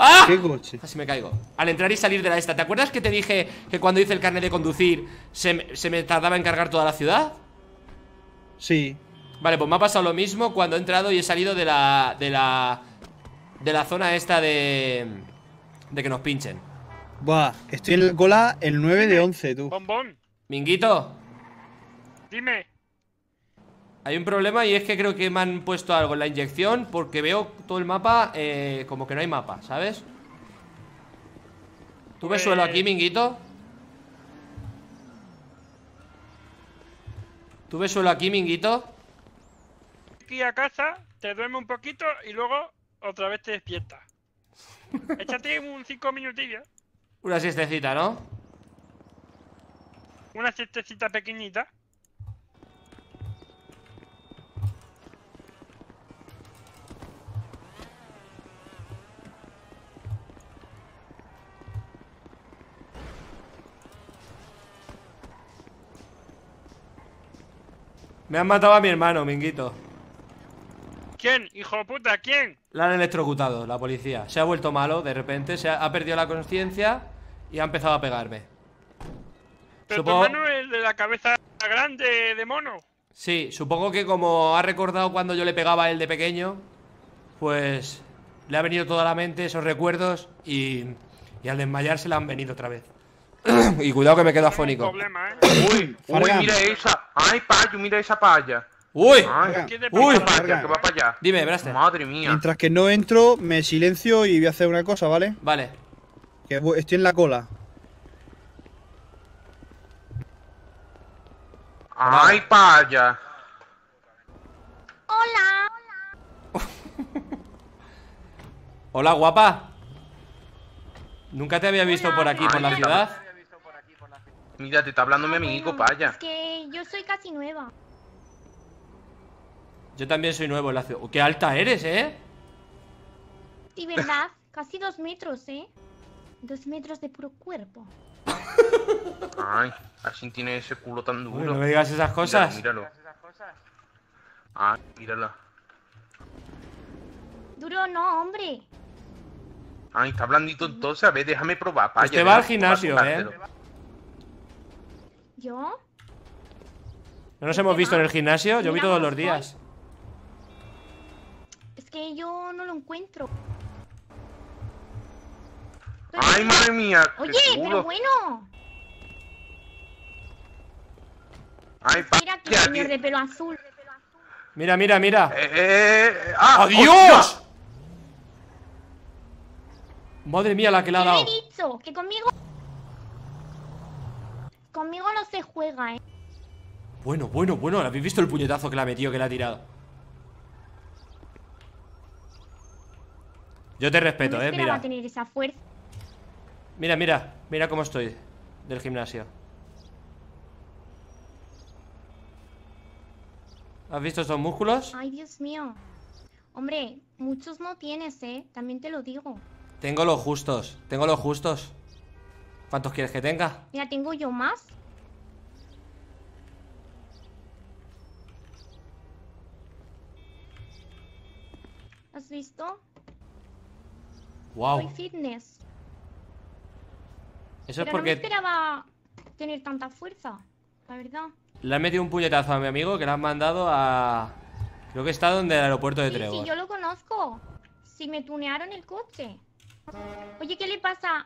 ¡Ah! ¿Qué coche? Casi me caigo. Al entrar y salir de la esta. ¿Te acuerdas que te dije que cuando hice el carnet de conducir se me, se me tardaba en cargar toda la ciudad? Sí. Vale, pues me ha pasado lo mismo cuando he entrado y he salido de la... De la... De la zona esta de... De que nos pinchen. Buah, estoy en la cola el nueve de once, tú. Bombón. Minguito. Dime. Hay un problema y es que creo que me han puesto algo en la inyección porque veo todo el mapa eh, como que no hay mapa, ¿sabes? ¿Tú ves eh... suelo aquí, Minguito? ¿Tú ves suelo aquí, Minguito? Aquí a casa, te duerme un poquito y luego otra vez te despiertas. Échate un cinco minutillos. Una siestecita, ¿no? Una siestecita pequeñita. Me han matado a mi hermano, Minguito. ¿Quién? Hijo de puta, ¿quién? La han electrocutado, la policía. Se ha vuelto malo, de repente. Se ha, ha perdido la conciencia y ha empezado a pegarme. Pero supongo... tu hermano es de la cabeza grande de mono. Sí, supongo que como ha recordado cuando yo le pegaba a él de pequeño, pues le ha venido toda la mente esos recuerdos y, y al desmayarse le han venido otra vez. Y cuidado que me quedo afónico. No problema, ¿eh? Uy, uy, mira esa. Ay, payo, mira esa palla. Uy, ay, uy, palla, que va para allá. Dime, Blaster. Madre mía. Mientras que no entro, me silencio y voy a hacer una cosa, ¿vale? Vale. Que estoy en la cola. Ay, palla. Hola, hola. Hola, guapa. Nunca te había visto hola, por aquí, ay, por la ciudad. Mira, te está hablando mi amiguito, paya. Es que yo soy casi nueva. Yo también soy nuevo en la ciudad. ¡Qué alta eres, eh! Sí, verdad. Casi dos metros, eh. Dos metros de puro cuerpo. Ay, así tiene ese culo tan duro. Uy, no me digas esas cosas. Míralo, míralo. Ay, mírala. Duro no, hombre. Ay, está blandito entonces. A ver, déjame probar, paya. Usted va al gimnasio, eh. ¿Yo? ¿No nos hemos visto en el gimnasio? Yo vi todos los días. Es que yo no lo encuentro. ¡Ay, madre mía! ¡Oye, pero bueno! ¡Ay, mira que señor de pelo azul! ¡Mira, mira, mira! Eh, eh, eh. ¡Ah, adiós! ¡Madre mía la que le ha dado! ¿Qué he dicho? Que conmigo... Conmigo no se juega, eh. Bueno, bueno, bueno, ¿habéis visto el puñetazo que le ha metido, que le ha tirado? Yo te respeto, no eh, mira a tener esa fuerza. Mira, mira, mira cómo estoy del gimnasio. ¿Has visto estos músculos? Ay, Dios mío. Hombre, muchos no tienes, eh, también te lo digo. Tengo los justos, tengo los justos. ¿Cuántos quieres que tenga? Mira, tengo yo más. ¿Has visto? Wow. Soy fitness. Eso pero es porque no me esperaba tener tanta fuerza, la verdad. Le has metido un puñetazo a mi amigo que le has mandado a... Creo que está donde el aeropuerto de sí, Trevor. Sí, yo lo conozco. Si me tunearon el coche. Oye, ¿qué le pasa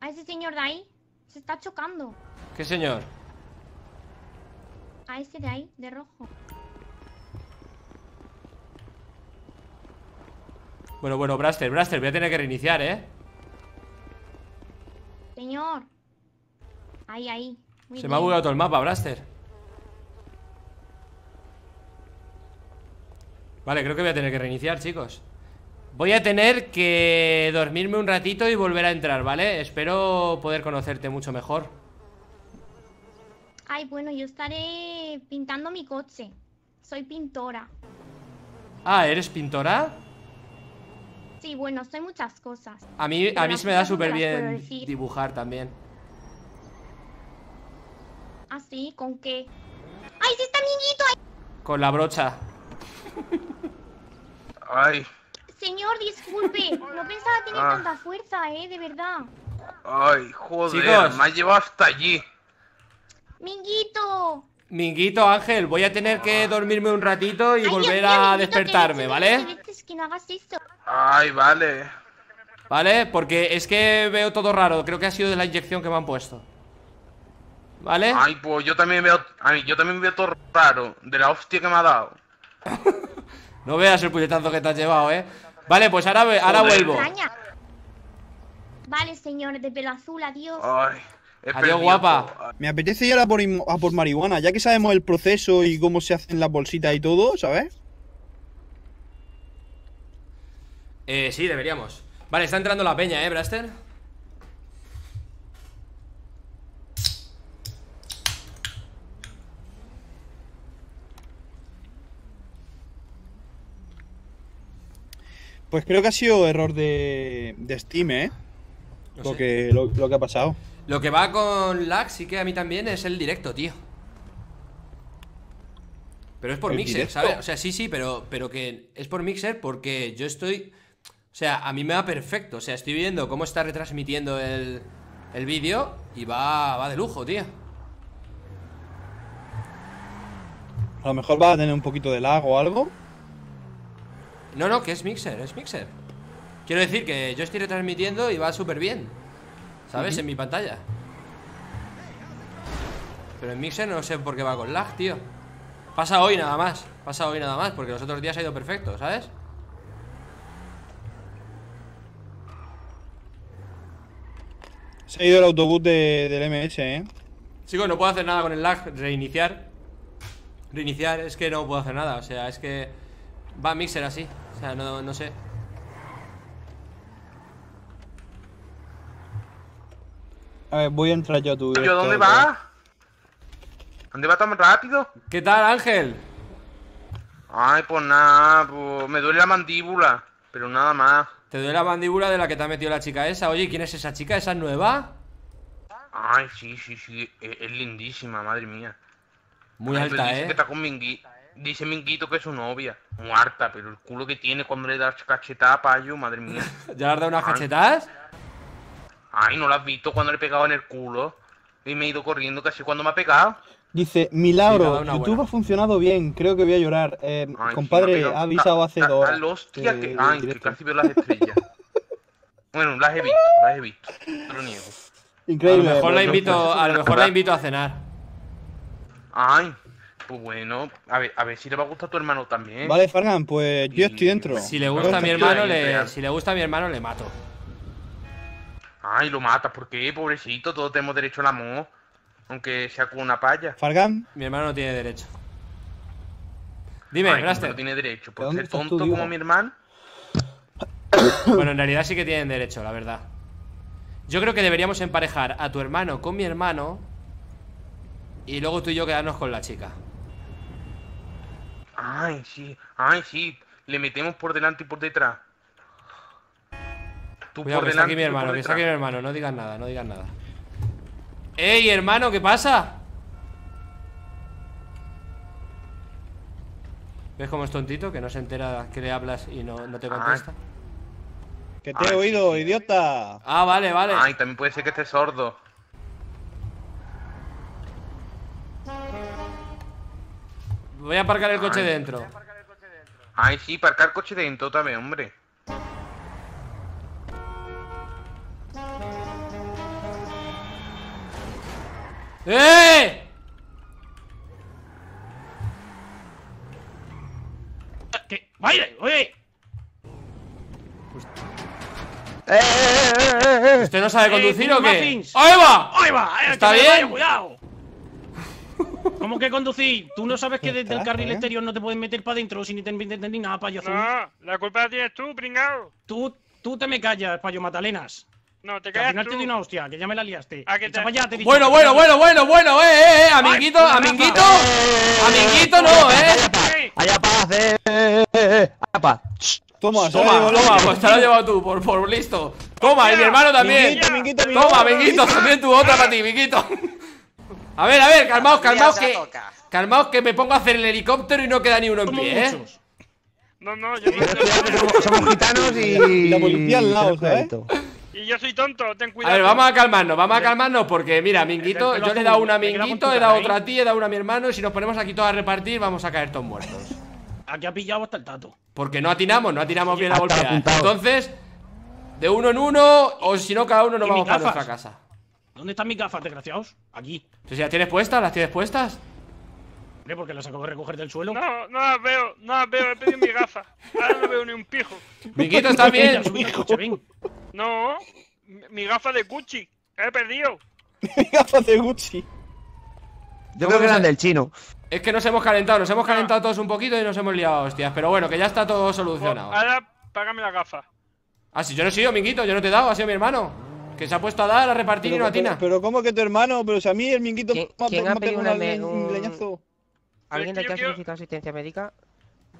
a ese señor de ahí? Se está chocando. ¿Qué señor? A ese de ahí, de rojo. Bueno, bueno, Blaster, Blaster, voy a tener que reiniciar, ¿eh? Señor. Ahí, ahí. Muy Se bien. Me ha bugueado todo el mapa, Blaster. Vale, creo que voy a tener que reiniciar, chicos. Voy a tener que dormirme un ratito y volver a entrar, ¿vale? Espero poder conocerte mucho mejor. Ay, bueno, yo estaré pintando mi coche. Soy pintora. Ah, ¿eres pintora? Sí, bueno, soy muchas cosas. A mí, a mí se me da súper bien dibujar también. ¿Ah, sí? ¿Con qué? ¡Ay, sí está Minguito ahí! Con la brocha. Ay. Señor, disculpe, no pensaba tener ah. tanta fuerza, eh, de verdad. Ay, joder, chicos, me ha llevado hasta allí. Minguito. Minguito, Ángel, voy a tener que dormirme un ratito y ay, volver Dios, a Minguito, despertarme, que ¿vale? Que no hagas esto. Ay, vale. Vale, porque es que veo todo raro, creo que ha sido de la inyección que me han puesto. ¿Vale? Ay, pues yo también veo, ay, yo también veo todo raro, de la hostia que me ha dado. No veas el puñetazo que te has llevado, eh. Vale, pues ahora, ahora vuelvo. Vale, señor, de pelo azul, adiós. Ay, adiós, guapa. Me apetece ir a por, a por marihuana, ya que sabemos el proceso y cómo se hacen las bolsitas y todo, ¿sabes? Eh, sí, deberíamos. Vale, está entrando la peña, eh, Blaster. Pues creo que ha sido error de, de Steam, ¿eh? No lo, que, lo, lo que ha pasado. Lo que va con lag, sí que a mí también, es el directo, tío. Pero es por Mixer, directo? ¿Sabes? O sea, sí, sí, pero, pero que es por Mixer porque yo estoy... O sea, a mí me va perfecto. O sea, estoy viendo cómo está retransmitiendo el, el vídeo y va, va de lujo, tío. A lo mejor va a tener un poquito de lag o algo. No, no, que es Mixer, es Mixer. Quiero decir que yo estoy retransmitiendo y va súper bien, ¿sabes? Uh-huh. En mi pantalla. Pero en Mixer no sé por qué va con lag, tío. Pasa hoy nada más, pasa hoy nada más, porque los otros días ha ido perfecto, ¿sabes? Se ha ido el autobús de, del M S, ¿eh? Chicos, no puedo hacer nada con el lag, reiniciar. Reiniciar, es que no puedo hacer nada, o sea, es que va Mixer así. O sea, no, no sé. A ver, voy a entrar yo a tu directo. ¿Dónde va? ¿Dónde va tan rápido? ¿Qué tal, Ángel? Ay, pues nada, pues me duele la mandíbula, pero nada más. ¿Te duele la mandíbula de la que te ha metido la chica esa? Oye, ¿quién es esa chica? ¿Esa es nueva? Ay, sí, sí, sí, es, es lindísima, madre mía. Muy ay, alta, eh. Dice que está con Mingui. Dice Minguito que es su novia. Muerta, pero el culo que tiene cuando le das cachetada a Payo, madre mía. ¿Ya le has dado unas ay. cachetadas? Ay, no las has visto cuando le he pegado en el culo. Y me he ido corriendo casi cuando me ha pegado. Dice, milagro, sí, YouTube buena. Ha funcionado bien, creo que voy a llorar. Eh, ay, compadre, sí, ha avisado hace dos horas. Hostia, que, ay, que casi veo las estrellas. Bueno, las he visto, las he visto. No lo niego. Increíble. A lo mejor, la invito, a lo mejor la invito a cenar. Ay. Pues bueno, a ver, a ver si le va a gustar a tu hermano también. Vale, Fargan, pues yo estoy dentro. Si le gusta a mi hermano, le, si le gusta a mi hermano, le mato. Ay, lo matas, ¿por qué? Pobrecito, todos tenemos derecho al amor. aunque sacó una palla. ¿Fargan? Mi hermano no tiene derecho. Dime, Ay, Blaster. No tiene derecho, por ser tonto tú, como mi hermano. Bueno, en realidad sí que tienen derecho, la verdad. Yo creo que deberíamos emparejar a tu hermano con mi hermano y luego tú y yo quedarnos con la chica. Ay, sí, ay, sí. Le metemos por delante y por detrás. Tú Cuidado, por que delante, está aquí mi hermano, que está aquí mi hermano. No digas nada, no digas nada. ¡Ey, hermano! ¿Qué pasa? ¿Ves cómo es tontito? Que no se entera que le hablas y no, no te contesta. Ay. Que te ay, he oído, sí. idiota. Ah, vale, vale. Ay, también puede ser que esté sordo. Voy a aparcar el coche ay, dentro. Voy a aparcar el coche dentro. Ay, sí, aparcar el coche dentro también, hombre. ¡Eh! ¿Qué? ¡Vaya! ¡Oye! Eh, eh, eh, ¿Usted no sabe conducir eh, o qué? ¡Ahí va! ¡Ahí va! ¡Está bien! Vaya, ¡cuidado! ¿Cómo que conducir? ¿Tú no sabes que desde el carril exterior no te puedes meter para adentro si ni te entiendes ni nada, payo azul? No, la culpa la tienes tú, pringao. Tú, tú te me callas, payo matalenas. No, te callas. Al final tú. Te di una hostia, que ya me la liaste. Te... Allá, te bueno, bueno, bueno, bueno, bueno, eh, eh, eh, amiguito, Ay, amiguito, amiguito, amiguito no, eh. Allá paz, eh. Allá paz. Toma, toma, toma, toma, pues te lo has llevado tú, por, por listo. Toma, y mi hermano también. Minguito, minguito, minguito, toma, minguito, también tu otra para ti, minguito. A ver, a ver, calmaos, calmaos que. Calmaos que me pongo a hacer el helicóptero y no queda ni uno en pie, eh. No, no, yo no. Somos gitanos y la policía al lado, ¿sabes? Y yo soy tonto, ten cuidado. A ver, vamos a calmarnos, vamos a calmarnos porque, mira, Minguito, yo le he dado una a Minguito, he dado otra a ti, he dado una a mi hermano y si nos ponemos aquí todos a repartir vamos a caer todos muertos. Aquí ha pillado hasta el tato. Porque no atinamos, no atinamos bien a golpear. Apuntado. Entonces, de uno en uno, o si no, cada uno nos vamos para nuestra casa. ¿Dónde están mis gafas, desgraciados? Aquí. ¿Si las tienes puestas? ¿Las tienes puestas? Hombre, porque las acabo de recoger del suelo. No, no las veo, no las veo, he pedido mis gafas. Ahora no veo ni un pijo. Minguito, ¿estás bien? No, mi gafa de Gucci, he perdido. Mi gafa de Gucci. Yo creo que eran del chino. Es que nos hemos calentado, nos hemos calentado todos un poquito y nos hemos liado, hostias. Pero bueno, que ya está todo solucionado. Ahora, págame la gafa. Ah, si yo no he sido, Minguito, yo no te he dado, ha sido mi hermano. Que se ha puesto a dar, a repartir pero, y no atina. Pero, pero, ¿cómo que tu hermano? Pero si a mí el Minguito me ha pegado un leñazo. ¿Alguien del que ha solicitado asistencia médica?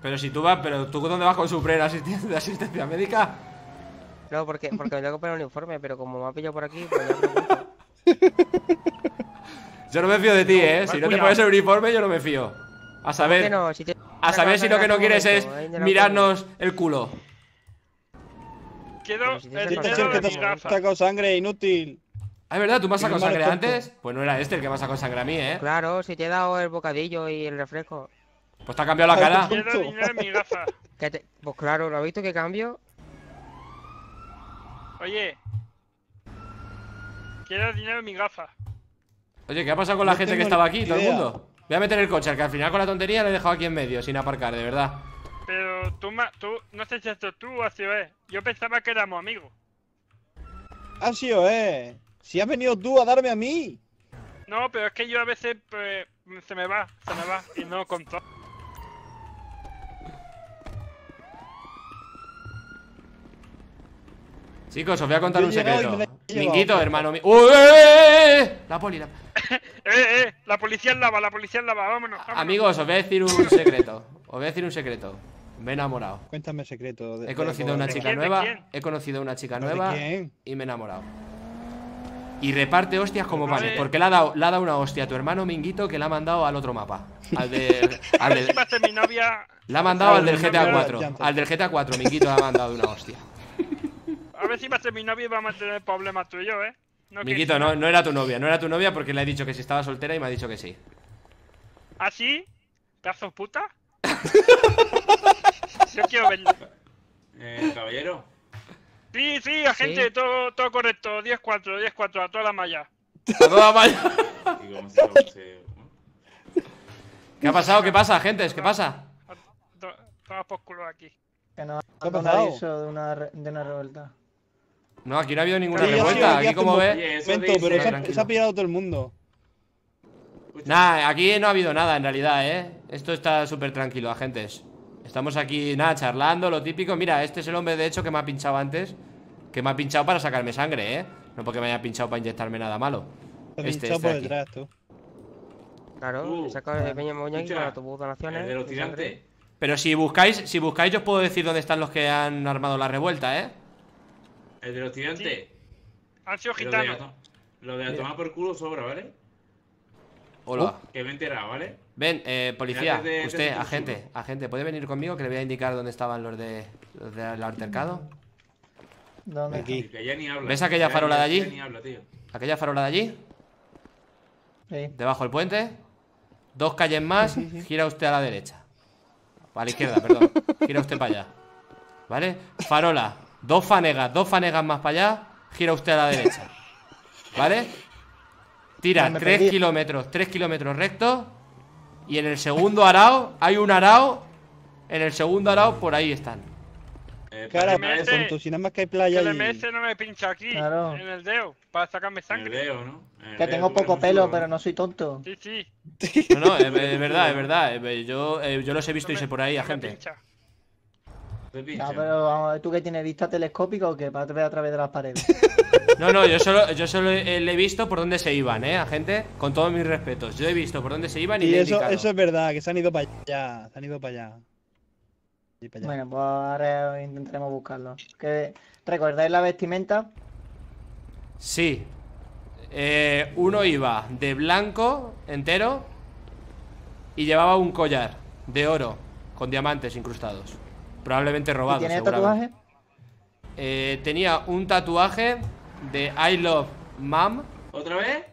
Pero si tú vas, pero tú ¿dónde vas con su pre de asistencia médica? No, porque, porque me tengo que poner un informe, pero como me ha pillado por aquí, pues ya yo no me fío de ti, eh. No, si no cuidado. Te pones el uniforme, yo no me fío. A saber, no, si te... a saber si lo que no quieres es mirarnos el culo. Quiero si el dedo de mi gafa. Te has sacado sangre, inútil. Ah, es verdad, ¿tú me has sacado sangre antes? Pues no era este el que me ha sacado sangre a mí, eh. Claro, si te he dado el bocadillo y el refresco. Pues te ha cambiado la cara. Quiero dinero en mi gafa. Te... Pues claro, ¿lo has visto que cambio? Oye, quiero dinero en mi gafa. Oye, ¿qué ha pasado con la gente que estaba aquí? Todo el mundo. Voy a meter el coche, que al final con la tontería le he dejado aquí en medio, sin aparcar, de verdad. Pero tú, tú no sé si esto tú o así es. Yo pensaba que éramos amigos. Así es. Si has venido tú a darme a mí. No, pero es que yo a veces pues, se me va, se me va y no controlo. Chicos, os voy a contar yo un secreto. Minguito, hermano mío. ¡Uy! La poli, la... eh, eh, la policía en lava, la policía en lava, vámonos, vámonos. Amigos, os voy a decir un secreto. Os voy a decir un secreto. Me he enamorado. Cuéntame el secreto. De, he conocido a una chica quién, nueva. He conocido a una chica no, nueva. Y me he enamorado. Y reparte hostias como panes. Vale. Porque le ha dado, le ha dado una hostia a tu hermano Minguito que la ha mandado al otro mapa. Al del. Al del mi novia. La ha mandado al del G T A cuatro. Al del G T A cuatro, Minguito le ha mandado una hostia. A ver si va a ser mi novia y va a mantener problemas tú y yo, ¿eh? No Minguito, que... no, no era tu novia, no era tu novia porque le he dicho que si estaba soltera y me ha dicho que sí. ¿Ah, sí? ¿Pedazo puta? Yo quiero verlo. Eh, caballero. Sí, sí, agente, ¿sí? Todo, todo correcto. diez cuatro, diez cuatro, a toda la malla. A toda la malla. ¿Qué ha pasado? ¿Qué pasa, agentes? ¿Qué pasa? Todas por culo aquí. Que no ha pasado eso de una, de una revuelta. No, aquí no ha habido ninguna sí, revuelta, sí, aquí como ves... Momento, pero se ha, se ha pillado todo el mundo. Nada, aquí no ha habido nada en realidad, eh. Esto está súper tranquilo, agentes. Estamos aquí, nada, charlando, lo típico. Mira, este es el hombre de hecho que me ha pinchado antes. Que me ha pinchado para sacarme sangre, eh. No porque me haya pinchado para inyectarme nada malo. Te este, pinchado este por detrás, tú. Claro, uh, he sacado de pequeño moñón para tu donaciones. De los tirantes. Pero si buscáis, si buscáis, yo os puedo decir dónde están los que han armado la revuelta, eh. El de los tirantes. Sí. Han sido gitanos. Lo de, lo de a tomar por culo sobra, ¿vale? Hola. Uh, que me he enterado, ¿vale? Ven, eh, policía, de, usted, de agente, agente, ¿puede venir conmigo? Que le voy a indicar dónde estaban los de los del altercado. ¿Dónde? Aquí. ¿Ves aquella farola de allí? ¿Aquella farola de allí? Sí. Debajo del puente. Dos calles más, gira usted a la derecha. A la izquierda, perdón. Gira usted para allá. ¿Vale? Farola. Dos fanegas, dos fanegas más para allá. Gira usted a la derecha. ¿Vale? Tira tres kilómetros, tres kilómetros recto. Y en el segundo arao, hay un arao. En el segundo arao, por ahí están. Eh, claro, con tu cinema que hay playa. El M S no me pincha aquí, claro, en el dedo, para sacarme sangre. El dedo, ¿no? El que tengo poco pelo, pero no soy tonto. Sí, sí. No, no, es, es verdad, es verdad. Yo, yo los he visto y sé por ahí a gente. No, pero vamos a ver, ¿tú que tienes vista telescópica o qué? Para ver a través de las paredes. No, no, yo solo, yo solo he, le he visto por dónde se iban, eh, gente. Con todos mis respetos, yo he visto por dónde se iban y, y le he eso, indicado. Eso es verdad, que se han ido para allá, se han ido para allá. Y para allá. Bueno, pues ahora intentaremos buscarlo. ¿Qué, ¿Recordáis la vestimenta? Sí. Eh, uno iba de blanco entero y llevaba un collar de oro con diamantes incrustados. Probablemente robado. ¿Tiene tatuaje? Eh, tenía un tatuaje de I love mom. ¿Otra vez?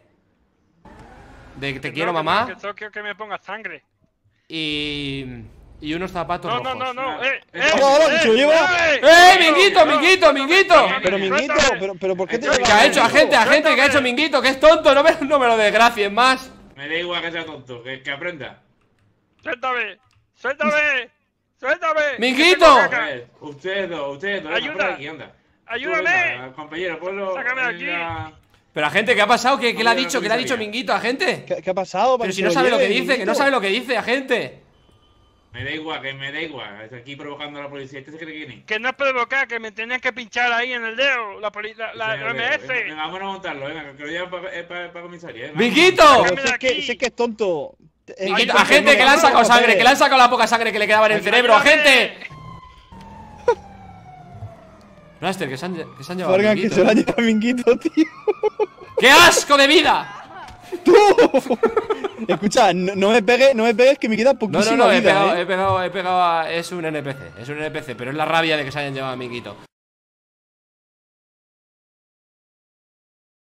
De te quiero mamá. Que yo quiero que me ponga sangre. Y y unos zapatos no, rojos. No, no, no, eh, eh, no, no, eh, se lo lleva. Eh, eh Minguito, Minguito, Minguito. Pero Minguito, pero pero ¿por qué te que ha hecho a gente, a gente que ha hecho Minguito, que es tonto, no me no me lo desgracies más. Me da igual que sea tonto, que que aprenda. Suéltame, suéltame. ¡Suéltame! ¡Minguito! Ustedes dos, ustedes dos. Ayuda. Aquí, anda. ¡Ayúdame! Tú, compañero, ponlo. ¡Sácame aquí! La... Pero, agente, ¿qué ha pasado? ¿Qué, qué le ha dicho? ¿Qué le ha dicho Minguito, agente? ¿Qué, qué ha pasado? Pero si no sabe lo que dice, que no sabe lo que dice, agente. Me da igual, que me da igual. Está aquí provocando a la policía. ¿Este se cree que viene? Que no es provocar, que me tenían que pinchar ahí en el dedo. La policía, la, la, la M S. Venga, vamos a montarlo, venga, que lo llevan para pa, pa comisaría. ¿Eh? ¡Minguito! Sé que, sé que es tonto. Minguito, agente, que le han sacado sangre, que le han sacado la poca sangre que le quedaba en el cerebro, agente. Blaster, que se han, que se han llevado. Fargan, que se lo han llevado a Minguito, tío. ¡Qué asco de vida! ¡Tú! Escucha, no, no me pegues, no me pegues, que me queda poquísima vida. No, no, no, vida, he pegado, eh. he pegado, he pegado a, es un N P C, es un N P C, pero es la rabia de que se hayan llevado a Minguito.